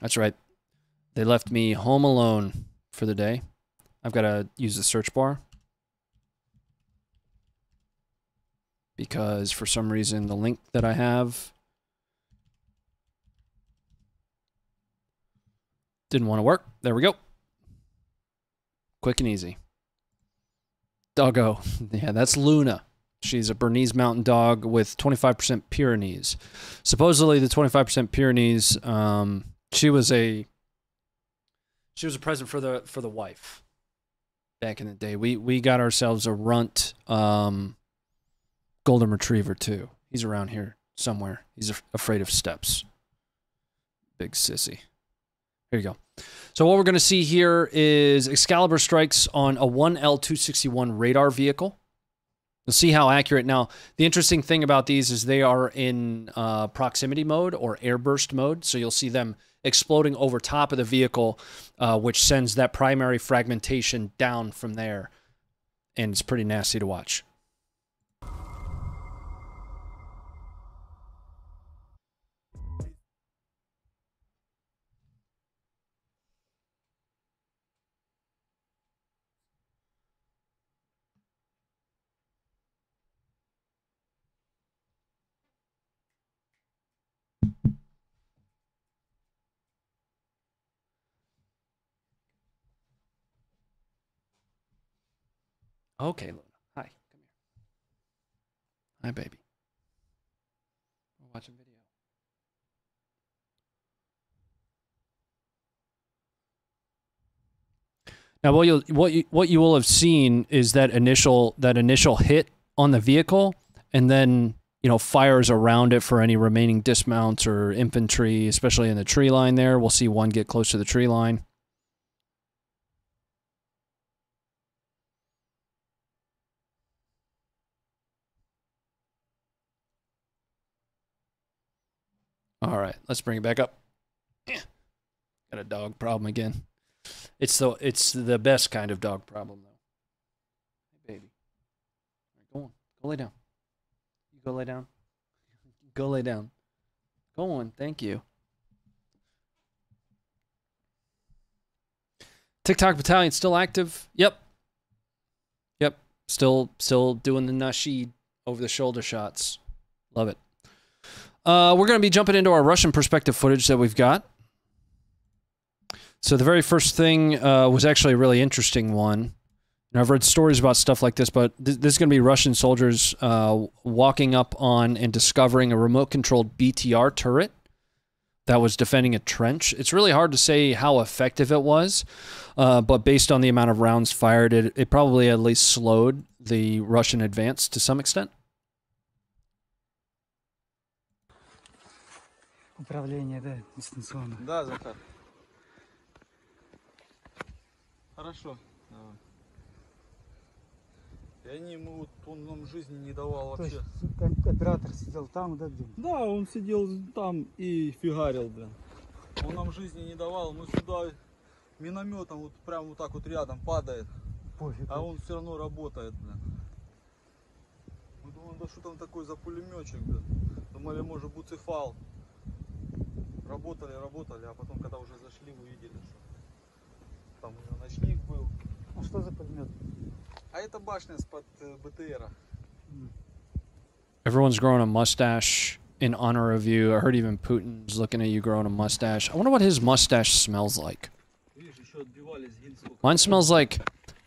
That's right. They left me home alone for the day. I've got to use the search bar. Because for some reason, the link that I have didn't want to work. There we go. Quick and easy. Doggo. Yeah, that's Luna. She's a Bernese mountain dog with twenty-five percent Pyrenees. Supposedly the twenty-five percent Pyrenees, um, she was a she was a present for the for the wife back in the day. We we got ourselves a runt um, golden retriever too. He's around here somewhere. He's af afraid of steps. Big sissy. Here you go. So what we're going to see here is Excalibur strikes on a one L two sixty-one radar vehicle. You'll see how accurate. Now, the interesting thing about these is they are in uh, proximity mode or airburst mode. So you'll see them exploding over top of the vehicle, uh, which sends that primary fragmentation down from there. And it's pretty nasty to watch. Okay, Luna. Hi. Come here. Hi, baby. We're watching video. Now, what you what you what you will have seen is that initial that initial hit on the vehicle, and then you know fires around it for any remaining dismounts or infantry, especially in the tree line. There, we'll see one get close to the tree line. All right, let's bring it back up. Yeah. Got a dog problem again. It's the it's the best kind of dog problem though. Hey baby, go on, go lay down. You go lay down. Go lay down. Go on, thank you. TikTok Battalion still active. Yep. Yep. Still still doing the nasheed over the shoulder shots. Love it. Uh, we're going to be jumping into our Russian perspective footage that we've got. So the very first thing uh, was actually a really interesting one. And I've read stories about stuff like this, but th this is going to be Russian soldiers uh, walking up on and discovering a remote-controlled B T R turret that was defending a trench. It's really hard to say how effective it was, uh, but based on the amount of rounds fired, it, it probably at least slowed the Russian advance to some extent. Управление, да, дистанционно. Да, Захар. Хорошо. Давай. И они ему вот, он нам жизни не давал вообще. То есть, оператор сидел там, да, где? Да, он сидел там и фигарил, да. Он нам жизни не давал, мы сюда минометом вот прям вот так вот рядом падает. Пофиг. А он все равно работает, да. Мы думаем, да что там такой за пулеметчик, да? Думали, может, буцефал. Работали, работали, а потом, когда уже зашли, увидели, что там уже ночник был. А что за пулемет? А это башня с-под B T R. Everyone's growing a mustache in honor of you. I heard even Putin's looking at you growing a mustache. I wonder what his mustache smells like. Mine smells like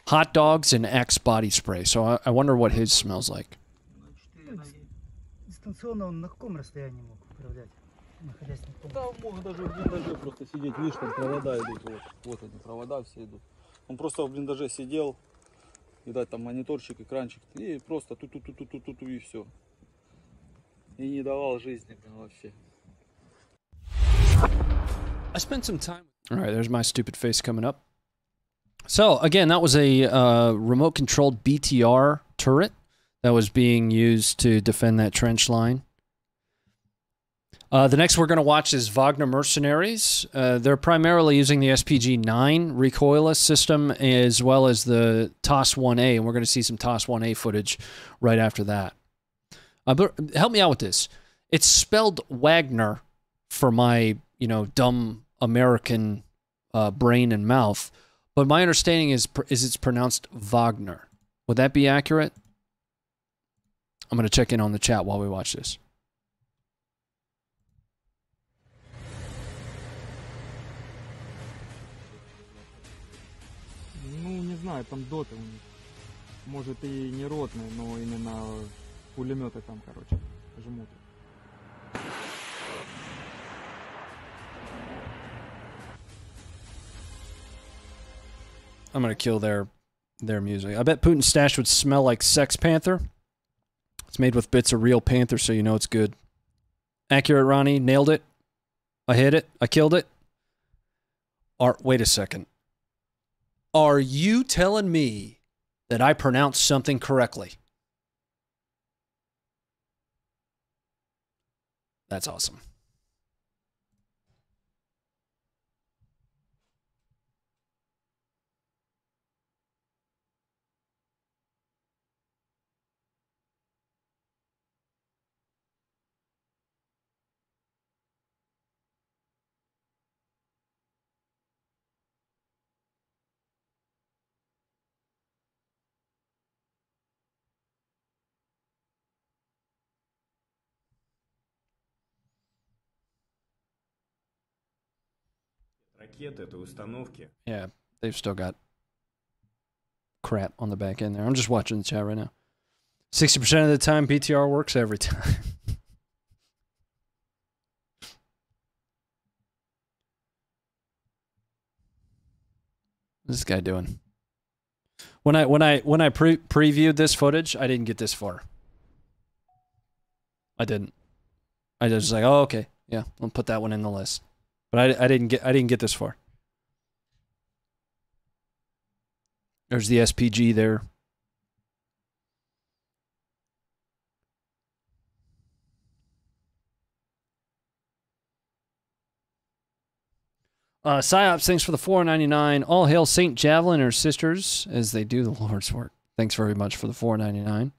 hot dogs and Axe body spray, so I, I wonder what his smells like. Да, мог даже в блиндаже просто сидеть, видишь, там провода идут, вот, вот они, провода все идут. Он просто в блиндаже сидел, видать, там мониторчик, экранчик, и просто ту-ту-ту-ту-ту-ту и все. И не давал жизни, блин, вообще. I spent some time... All right, there's my stupid face coming up. So, again, that was a uh, remote-controlled B T R turret that was being used to defend that trench line. Uh, the next we're going to watch is Wagner mercenaries. Uh, they're primarily using the S P G nine recoilless system as well as the T O S one A, and we're going to see some T O S one A footage right after that. Uh, but help me out with this. It's spelled Wagner for my, you know, dumb American uh, brain and mouth, but my understanding is is it's pronounced Wagner. Would that be accurate? I'm going to check in on the chat while we watch this. Ну, не знаю, там доты у них. Может и не ротные, но именно пулеметы там, короче, жмут. I'm gonna kill their their music. I bet Putin's stash would smell like Sex Panther. It's made with bits of real panther, so you know it's good. Accurate, Ronnie. Nailed it. I hit it. I killed it. Art, wait a second. Are you telling me that I pronounced something correctly? That's awesome. Yeah, they've still got crap on the back end there. I'm just watching the chat right now. sixty percent of the time, B T R works every time. What's this guy doing? When I when I when I pre previewed this footage, I didn't get this far. I didn't. I was just like, oh, okay, yeah, I'll put that one in the list. But I, I didn't get I didn't get this far. There's the S P G there. Uh, PsyOps, thanks for the four ninety-nine. All hail Saint Javelin and her sisters as they do the Lord's work. Thanks very much for the four ninety-nine.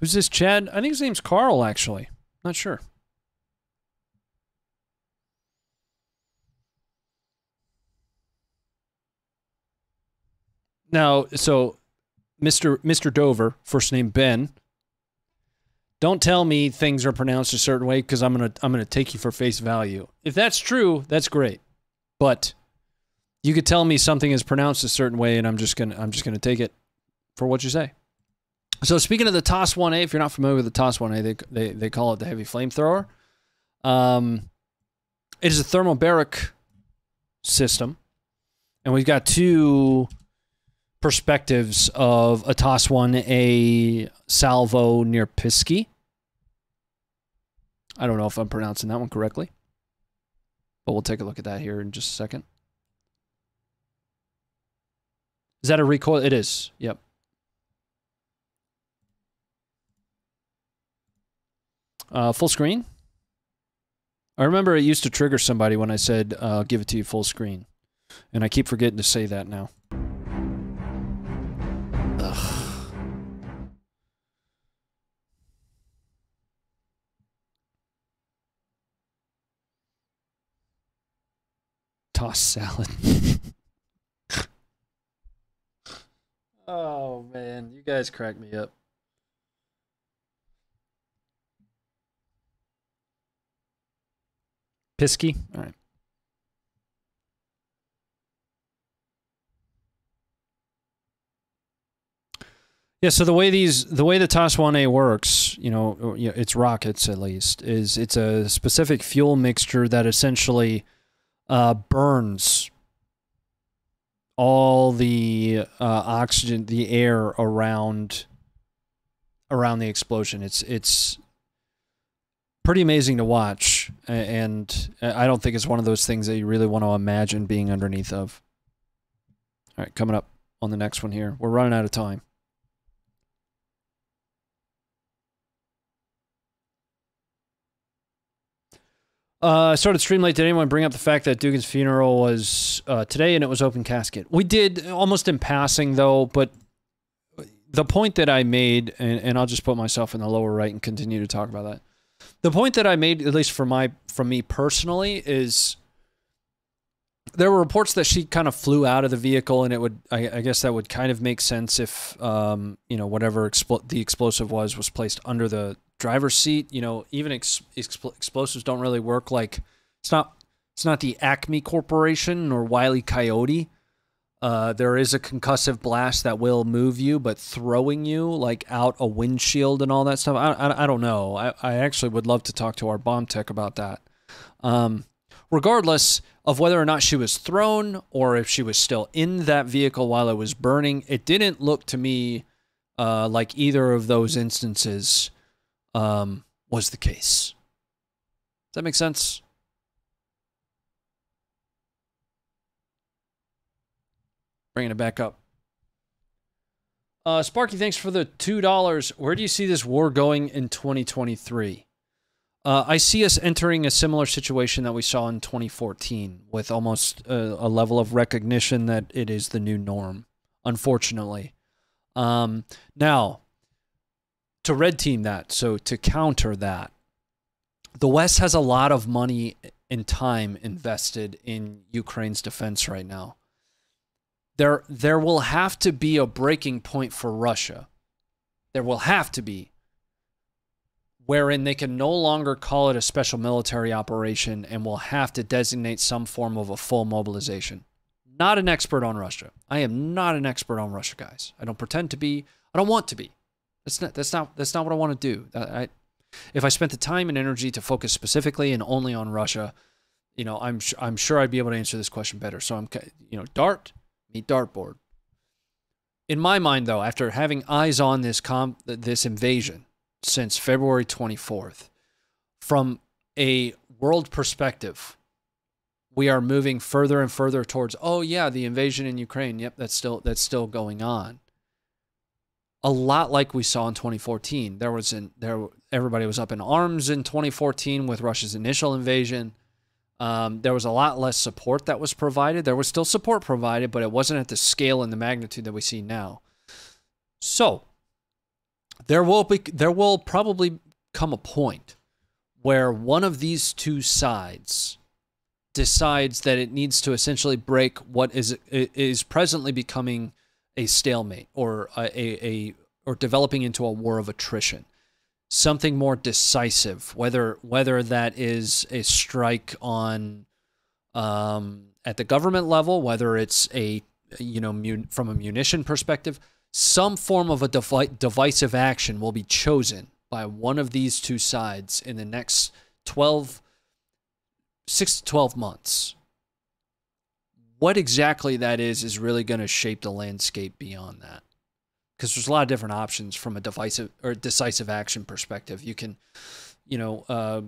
Who's this Chad? I think his name's Carl, actually. Not sure. Now, so, Mister Mister Dover, first name Ben, don't tell me things are pronounced a certain way because I'm going to I'm gonna take you for face value. If that's true, that's great. But you could tell me something is pronounced a certain way and I'm just going to I'm just going to take it for what you say. So speaking of the T O S one A, if you're not familiar with the T O S one A, they, they, they call it the heavy flamethrower. Um, it is a thermobaric system, and we've got two perspectives of a T O S one A salvo near Pisky. I don't know if I'm pronouncing that one correctly, but we'll take a look at that here in just a second. Is that a recoil? It is, yep. Uh, full screen. I remember it used to trigger somebody when I said, uh, give it to you full screen. And I keep forgetting to say that now. Ugh. Toss salad. Oh, man. You guys crack me up. Pisky? All right. Yeah, so the way these, the way the T O S one A works, you know, it's rockets at least, is it's a specific fuel mixture that essentially uh, burns all the uh, oxygen, the air around around the explosion. It's it's pretty amazing to watch, and I don't think it's one of those things that you really want to imagine being underneath of. All right, coming up on the next one here. We're running out of time. Uh, I started stream late. Did anyone bring up the fact that Dugin's funeral was uh, today and it was open casket? We did, almost in passing, though, but the point that I made, and, and I'll just put myself in the lower right and continue to talk about that. The point that I made, at least for my, from me personally, is there were reports that she kind of flew out of the vehicle, and it would, I, I guess, that would kind of make sense if, um, you know, whatever expl the explosive was was placed under the driver's seat. You know, even ex expl explosives don't really work like it's not it's not the Acme Corporation or Wile E. Coyote. Uh, there is a concussive blast that will move you, but throwing you like out a windshield and all that stuff, I, I, I don't know. I, I actually would love to talk to our bomb tech about that. Um, regardless of whether or not she was thrown or if she was still in that vehicle while it was burning, it didn't look to me uh, like either of those instances um, was the case. Does that make sense? Bringing it back up. Uh, Sparky, thanks for the two dollars. Where do you see this war going in twenty twenty-three? Uh, I see us entering a similar situation that we saw in twenty fourteen with almost a, a level of recognition that it is the new norm, unfortunately. Um, now, to red team that, so to counter that, the West has a lot of money and time invested in Ukraine's defense right now. There, there will have to be a breaking point for Russia. There will have to be, wherein they can no longer call it a special military operation and will have to designate some form of a full mobilization. Not an expert on Russia. I am not an expert on Russia, guys. I don't pretend to be. I don't want to be. That's not. That's not. That's not what I want to do. I, I, if I spent the time and energy to focus specifically and only on Russia, you know, I'm I'm sure I'd be able to answer this question better. So I'm, you know, Dart. Dartboard. In my mind, though, after having eyes on this com this invasion since February twenty-fourth, from a world perspective, we are moving further and further towards, oh yeah, the invasion in Ukraine. Yep, that's still that's still going on. A lot like we saw in twenty fourteen. There was an there everybody was up in arms in twenty fourteen with Russia's initial invasion. Um, there was a lot less support that was provided. There was still support provided, but it wasn't at the scale and the magnitude that we see now. So there will be, there will probably come a point where one of these two sides decides that it needs to essentially break what is is presently becoming a stalemate or a, a, a or developing into a war of attrition. Something more decisive, whether whether that is a strike on um, at the government level, whether it's a you know mun from a munition perspective, some form of a devi divisive action will be chosen by one of these two sides in the next six to twelve months. What exactly that is is really going to shape the landscape beyond that. Because there's a lot of different options from a divisive or decisive action perspective. You can, you know, uh,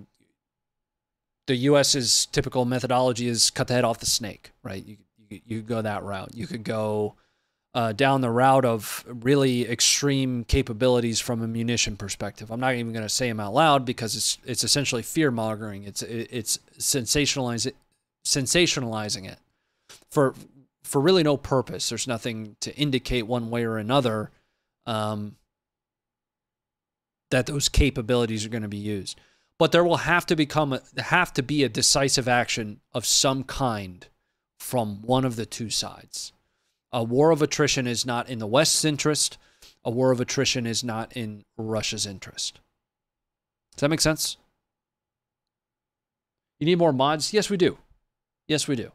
the U S's typical methodology is cut the head off the snake, right? You you, you go that route. You could go uh, down the route of really extreme capabilities from a munition perspective. I'm not even going to say them out loud because it's it's essentially fear mongering. It's it, it's sensationalizing sensationalizing it for for really no purpose. There's nothing to indicate one way or another. Um, that those capabilities are going to be used, but there will have to become a, have to be a decisive action of some kind from one of the two sides. A war of attrition is not in the West's interest. A war of attrition is not in Russia's interest. Does that make sense? You need more mods? Yes, we do. Yes, we do.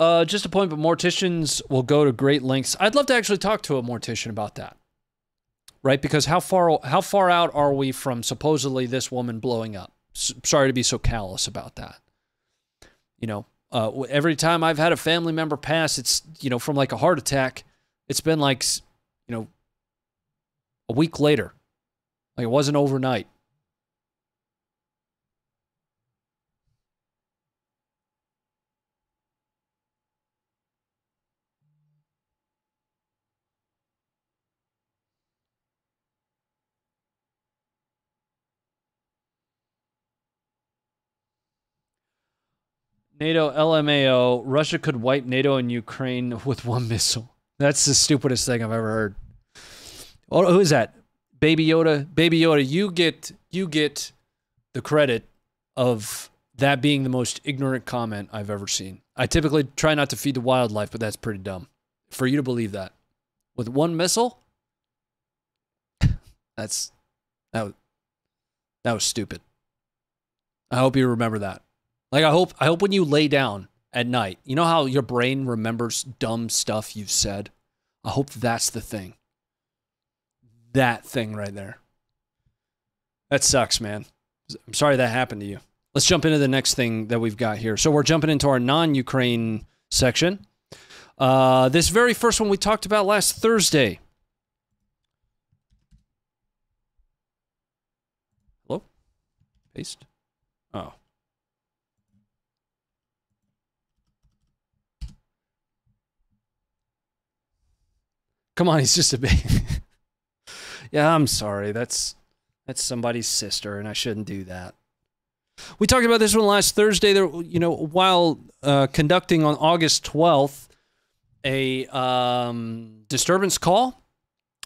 Uh, just a point, but morticians will go to great lengths. I'd love to actually talk to a mortician about that, right? Because how far how far out are we from supposedly this woman blowing up? S sorry to be so callous about that. You know, Uh, every time I've had a family member pass, it's, you know, from like a heart attack, it's been like, you know, a week later. Like, it wasn't overnight. NATO L M A O, Russia could wipe NATO and Ukraine with one missile. That's the stupidest thing I've ever heard. Oh, who is that? Baby Yoda? Baby Yoda, you get, you get the credit of that being the most ignorant comment I've ever seen. I typically try not to feed the wildlife, but that's pretty dumb. For you to believe that. With one missile? That's... That was, that was stupid. I hope you remember that. Like, I hope, I hope when you lay down at night, you know how your brain remembers dumb stuff you've said? I hope that's the thing. That thing right there. That sucks, man. I'm sorry that happened to you. Let's jump into the next thing that we've got here. So we're jumping into our non-Ukraine section. Uh, this very first one we talked about last Thursday. Hello? Paste? Oh. Come on, he's just a baby. Yeah, I'm sorry. That's that's somebody's sister, and I shouldn't do that. We talked about this one last Thursday. There, you know, while uh, conducting on August twelfth a um, disturbance call,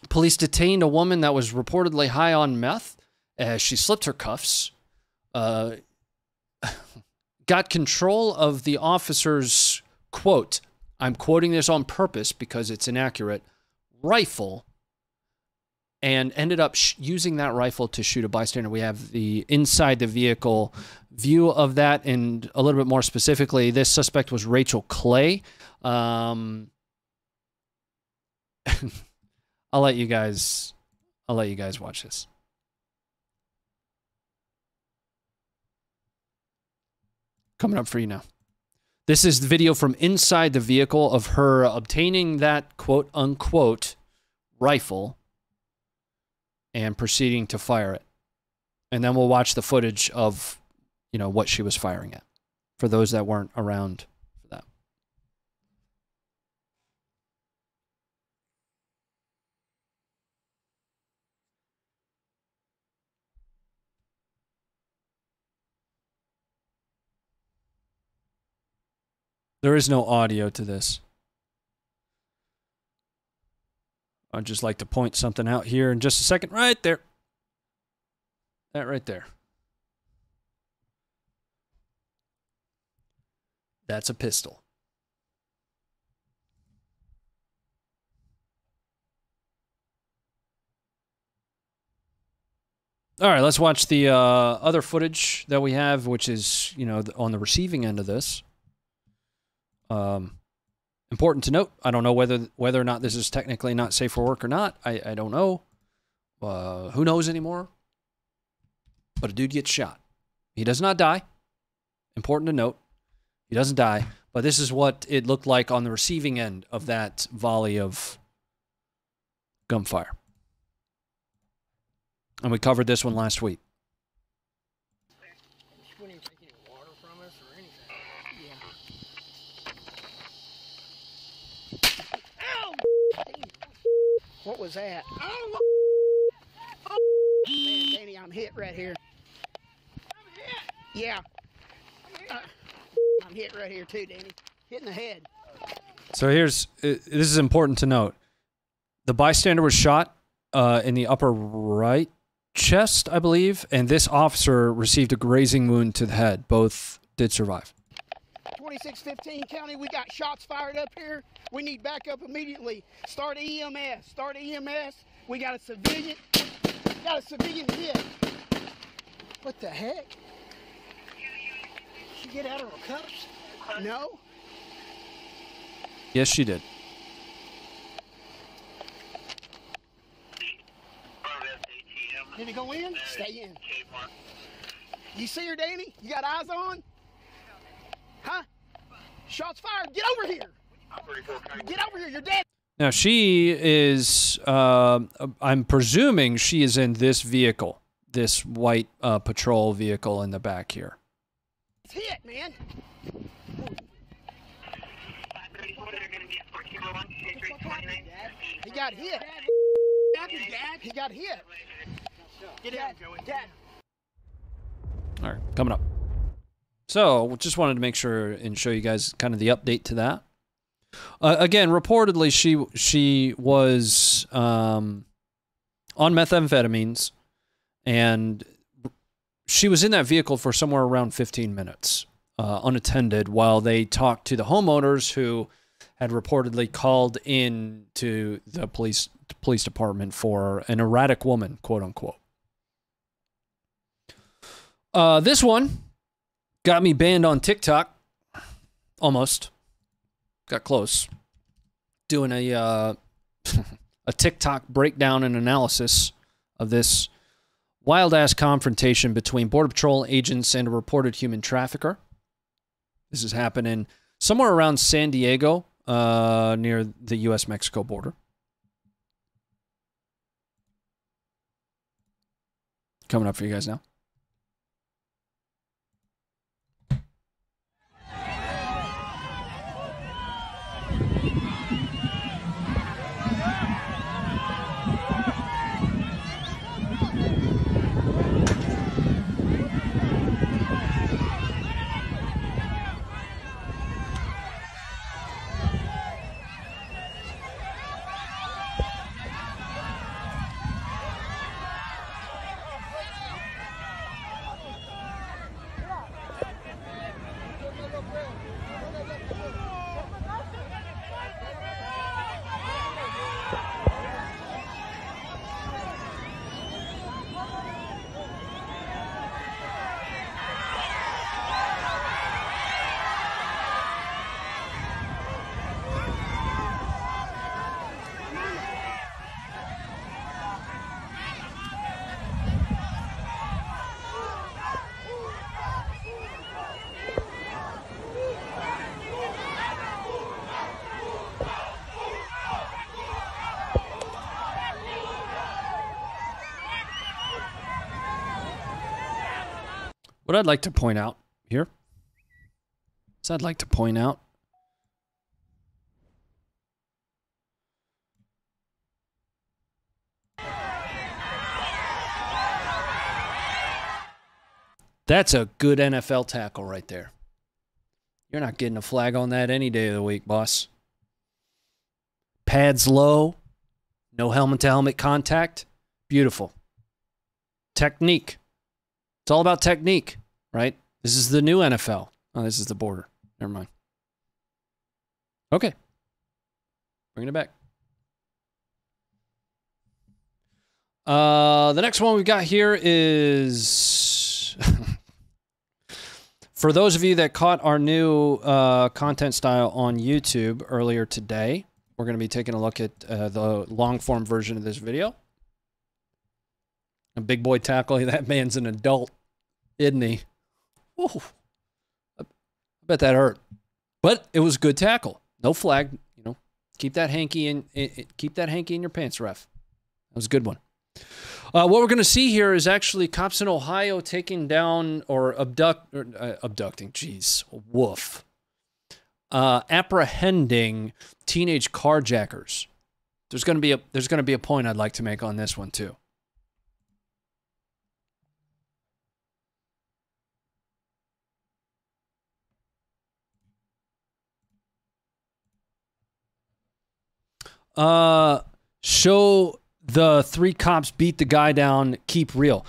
police detained a woman that was reportedly high on meth as she slipped her cuffs, uh, got control of the officer's, quote, I'm quoting this on purpose because it's inaccurate, rifle, and ended up sh using that rifle to shoot a bystander. We have the inside the vehicle view of that, and a little bit more specifically, this suspect was Rachel Clay. Um, I'll let you guys, I'll let you guys watch this. Coming up for you now. This is the video from inside the vehicle of her obtaining that quote unquote rifle and proceeding to fire it. And then we'll watch the footage of, you know, what she was firing at for those that weren't around for that. There is no audio to this. I'd just like to point something out here in just a second. Right there. That right there. That's a pistol. All right, let's watch the uh, other footage that we have, which is, you know, on the receiving end of this. Um... Important to note, I don't know whether whether or not this is technically not safe for work or not. I, I don't know. Uh, who knows anymore? But a dude gets shot. He does not die. Important to note, he doesn't die. But this is what it looked like on the receiving end of that volley of gunfire. And we covered this one last week. What was that? Oh, oh, man, Danny, I'm hit right here. I'm hit. Yeah. I'm hit. Uh, I'm hit right here too, Danny. Hit in the head. So here's, uh, this is important to note. The bystander was shot uh, in the upper right chest, I believe, and this officer received a grazing wound to the head. Both did survive. twenty-six fifteen County, we got shots fired up here. We need backup immediately. Start E M S. Start E M S. We got a civilian. Got a civilian hit. What the heck? Did she get out of her cuffs? No? Yes, she did. Did it go in? Stay in. You see her, Danny? You got eyes on? Huh? Shots fired. Get over here. Get over here. You're dead. Now, she is, uh, I'm presuming she is in this vehicle, this white uh, patrol vehicle in the back here. It's hit, man. He got hit. He got hit. Get out, Joey. All right, coming up. So, just wanted to make sure and show you guys kind of the update to that. Uh, again, reportedly, she she was um, on methamphetamines, and she was in that vehicle for somewhere around fifteen minutes, uh, unattended, while they talked to the homeowners who had reportedly called in to the police the police department for an erratic woman, quote unquote. Uh, this one got me banned on TikTok, almost. Got close. Doing a uh, a TikTok breakdown and analysis of this wild-ass confrontation between Border Patrol agents and a reported human trafficker. This is happening somewhere around San Diego, uh, near the U S Mexico border. Coming up for you guys now. What I'd like to point out here, so I'd like to point out that's a good N F L tackle right there. You're not getting a flag on that any day of the week, boss. Pads low, no helmet-to-helmet contact. Beautiful. Technique. It's all about technique. Right? This is the new N F L. Oh, this is the border. Never mind. Okay. Bringing it back. Uh, the next one we've got here is... For those of you that caught our new uh, content style on YouTube earlier today, we're going to be taking a look at uh, the long-form version of this video. A big boy tackle. That man's an adult, isn't he? Ooh, I bet that hurt, but it was a good tackle. No flag, you know. Keep that hanky in. It, it, keep that hanky in your pants, ref. That was a good one. Uh, what we're going to see here is actually cops in Ohio taking down or abduct, or, uh, abducting. Jeez, woof. Uh, apprehending teenage carjackers. There's going to be a there's going to be a point I'd like to make on this one too. Uh, show the three cops beat the guy down. Keep real.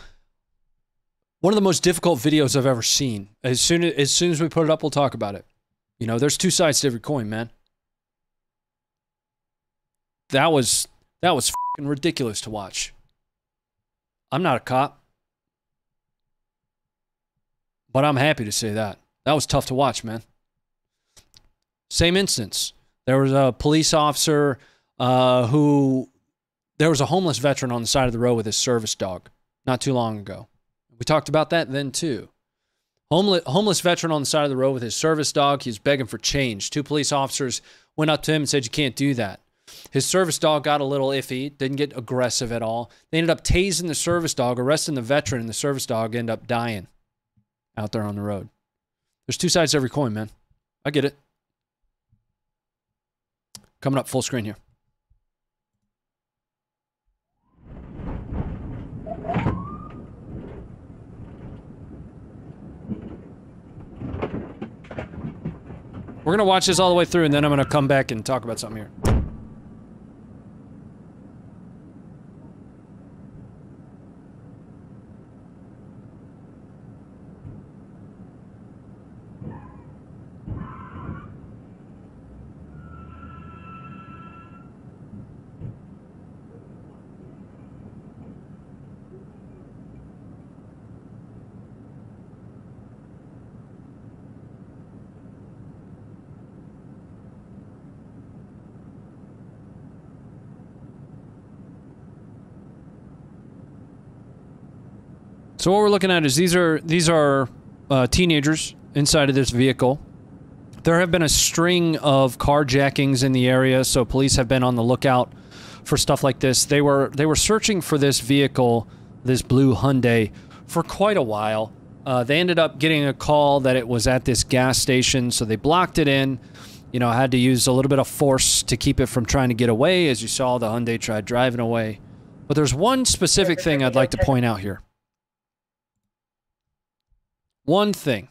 One of the most difficult videos I've ever seen. As soon as, as soon as we put it up, we'll talk about it. You know, there's two sides to every coin, man. That was, that was f***ing ridiculous to watch. I'm not a cop, but I'm happy to say that. That was tough to watch, man. Same instance. There was a police officer... Uh, who, there was a homeless veteran on the side of the road with his service dog not too long ago. We talked about that then too. Homeless, homeless veteran on the side of the road with his service dog. He was begging for change. Two police officers went up to him and said, you can't do that. His service dog got a little iffy, didn't get aggressive at all. They ended up tasing the service dog, arresting the veteran, and the service dog ended up dying out there on the road. There's two sides to every coin, man. I get it. Coming up full screen here. We're going to watch this all the way through, and then I'm going to come back and talk about something here. So what we're looking at is these are these are uh, teenagers inside of this vehicle. There have been a string of carjackings in the area, so police have been on the lookout for stuff like this. They were they were searching for this vehicle, this blue Hyundai, for quite a while. Uh, they ended up getting a call that it was at this gas station, so they blocked it in. You know, had to use a little bit of force to keep it from trying to get away. As you saw, the Hyundai tried driving away. But there's one specific thing I'd like to point out here. One thing.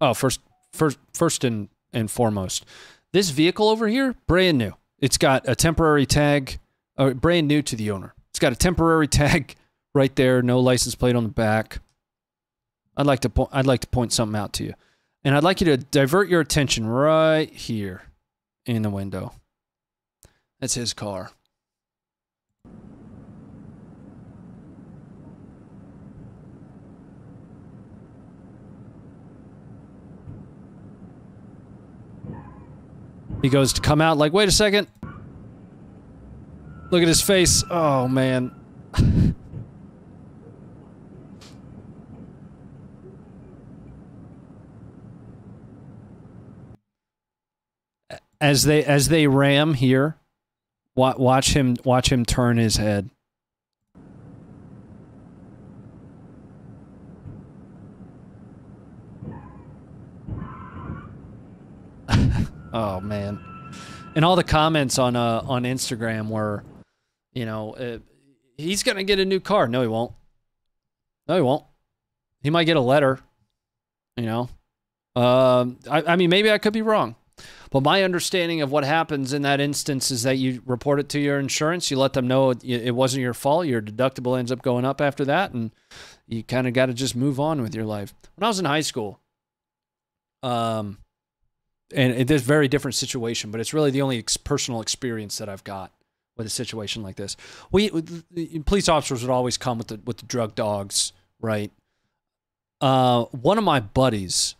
Oh, first, first, first and, and foremost, this vehicle over here, brand new. It's got a temporary tag, uh, brand new to the owner. It's got a temporary tag right there, no license plate on the back. I'd like to po- I'd like to point something out to you, and I'd like you to divert your attention right here in the window. That's his car. He goes to come out like, wait a second. Look at his face. Oh, man. As they as they ram here, watch him watch him turn his head. Oh, man. And all the comments on uh, on Instagram were, you know, uh, he's going to get a new car. No, he won't. No, he won't. He might get a letter, you know. Um, I, I mean, maybe I could be wrong. But my understanding of what happens in that instance is that you report it to your insurance. You let them know it, it wasn't your fault. Your deductible ends up going up after that. And you kind of got to just move on with your life. When I was in high school, um... and there's a very different situation, but it's really the only ex personal experience that I've got with a situation like this. We police officers would always come with the with the drug dogs, right? Uh, one of my buddies,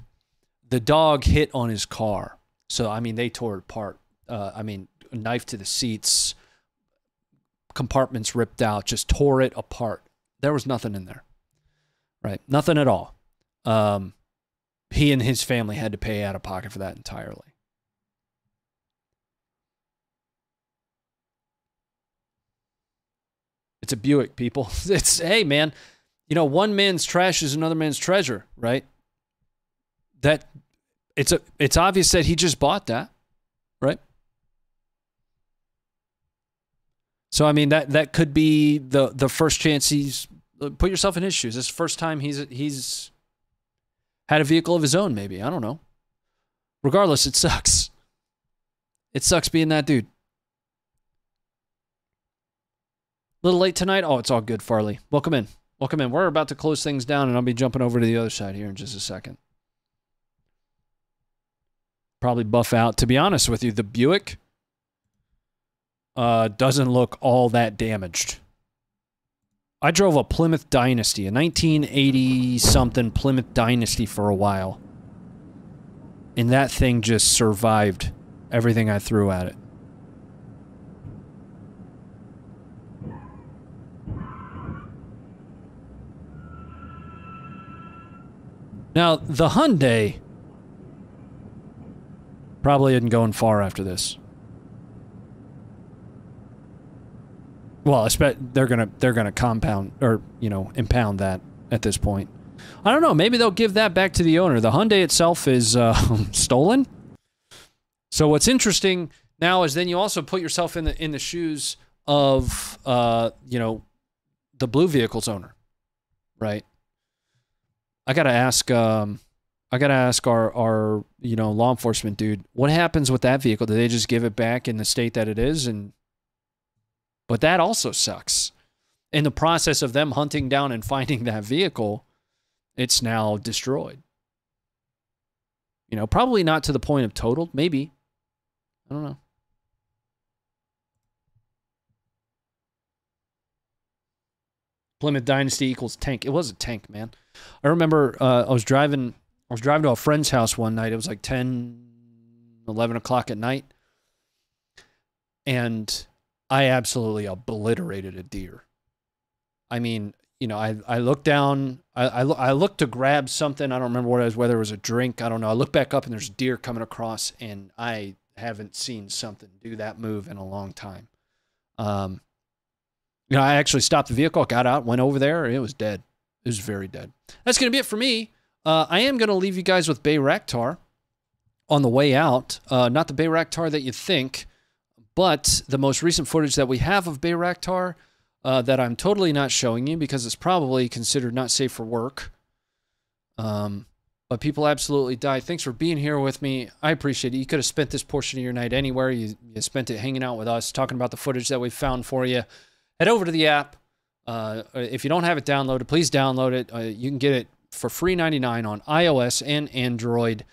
the dog hit on his car, so I mean they tore it apart. Uh, I mean, a knife to the seats, compartments ripped out, just tore it apart. There was nothing in there, right? Nothing at all. Um, He and his family had to pay out of pocket for that entirely. It's a Buick, people. It's, hey, man, you know, one man's trash is another man's treasure, right? That, it's a, it's obvious that he just bought that, right? So, I mean, that, that could be the, the first chance he's, put yourself in his shoes. This is the first time he's, he's, had a vehicle of his own, maybe. I don't know. Regardless, it sucks. It sucks being that dude. A little late tonight? Oh, it's all good, Farley. Welcome in. Welcome in. We're about to close things down, and I'll be jumping over to the other side here in just a second. Probably buff out. To be honest with you, the Buick uh, doesn't look all that damaged. I drove a Plymouth Dynasty, a nineteen eighty something Plymouth Dynasty for a while. And that thing just survived everything I threw at it. Now, the Hyundai probably isn't going far after this. Well, I bet they're gonna they're gonna compound or you know impound that at this point. I don't know. Maybe they'll give that back to the owner. The Hyundai itself is uh, stolen. So what's interesting now is then you also put yourself in the in the shoes of uh, you know the blue vehicle's owner, right? I gotta ask. Um, I gotta ask our our you know law enforcement dude. What happens with that vehicle? Do they just give it back in the state that it is and? But that also sucks. In the process of them hunting down and finding that vehicle, it's now destroyed. You know, probably not to the point of totaled, maybe. I don't know. Plymouth Dynasty equals tank. It was a tank, man. I remember uh, I was driving I was driving to a friend's house one night. It was like ten, eleven o'clock at night. And I absolutely obliterated a deer. I mean, you know, I, I looked down, I, I, I looked to grab something. I don't remember what it was, whether it was a drink. I don't know. I look back up and there's deer coming across, and I haven't seen something do that move in a long time. Um, you know, I actually stopped the vehicle, got out, went over there. It was dead. It was very dead. That's going to be it for me. Uh, I am going to leave you guys with Bayraktar on the way out. Uh, not the Bayraktar that you think. But the most recent footage that we have of Bayraktar uh, that I'm totally not showing you because it's probably considered not safe for work. Um, but people absolutely died. Thanks for being here with me. I appreciate it. You could have spent this portion of your night anywhere. You, you spent it hanging out with us, talking about the footage that we found for you. Head over to the app. Uh, if you don't have it downloaded, please download it. Uh, you can get it for free ninety-nine on iOS and Android.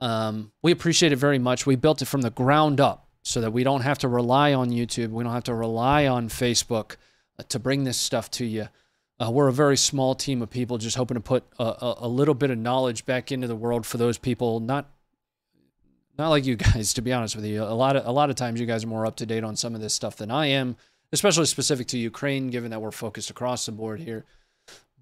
Um, we appreciate it very much. We built it from the ground up, so that we don't have to rely on YouTube. We don't have to rely on Facebook to bring this stuff to you. Uh, we're a very small team of people just hoping to put a, a, a little bit of knowledge back into the world for those people. Not not like you guys, to be honest with you. A lot of, a lot of times you guys are more up to date on some of this stuff than I am, especially specific to Ukraine, given that we're focused across the board here.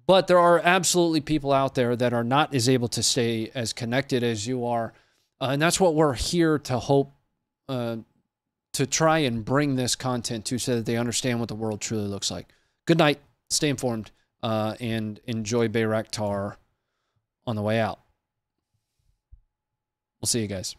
But there are absolutely people out there that are not as able to stay as connected as you are. Uh, and that's what we're here to hope uh, to try and bring this content to so that they understand what the world truly looks like. Good night. Stay informed uh, and enjoy Bayraktar on the way out. We'll see you guys.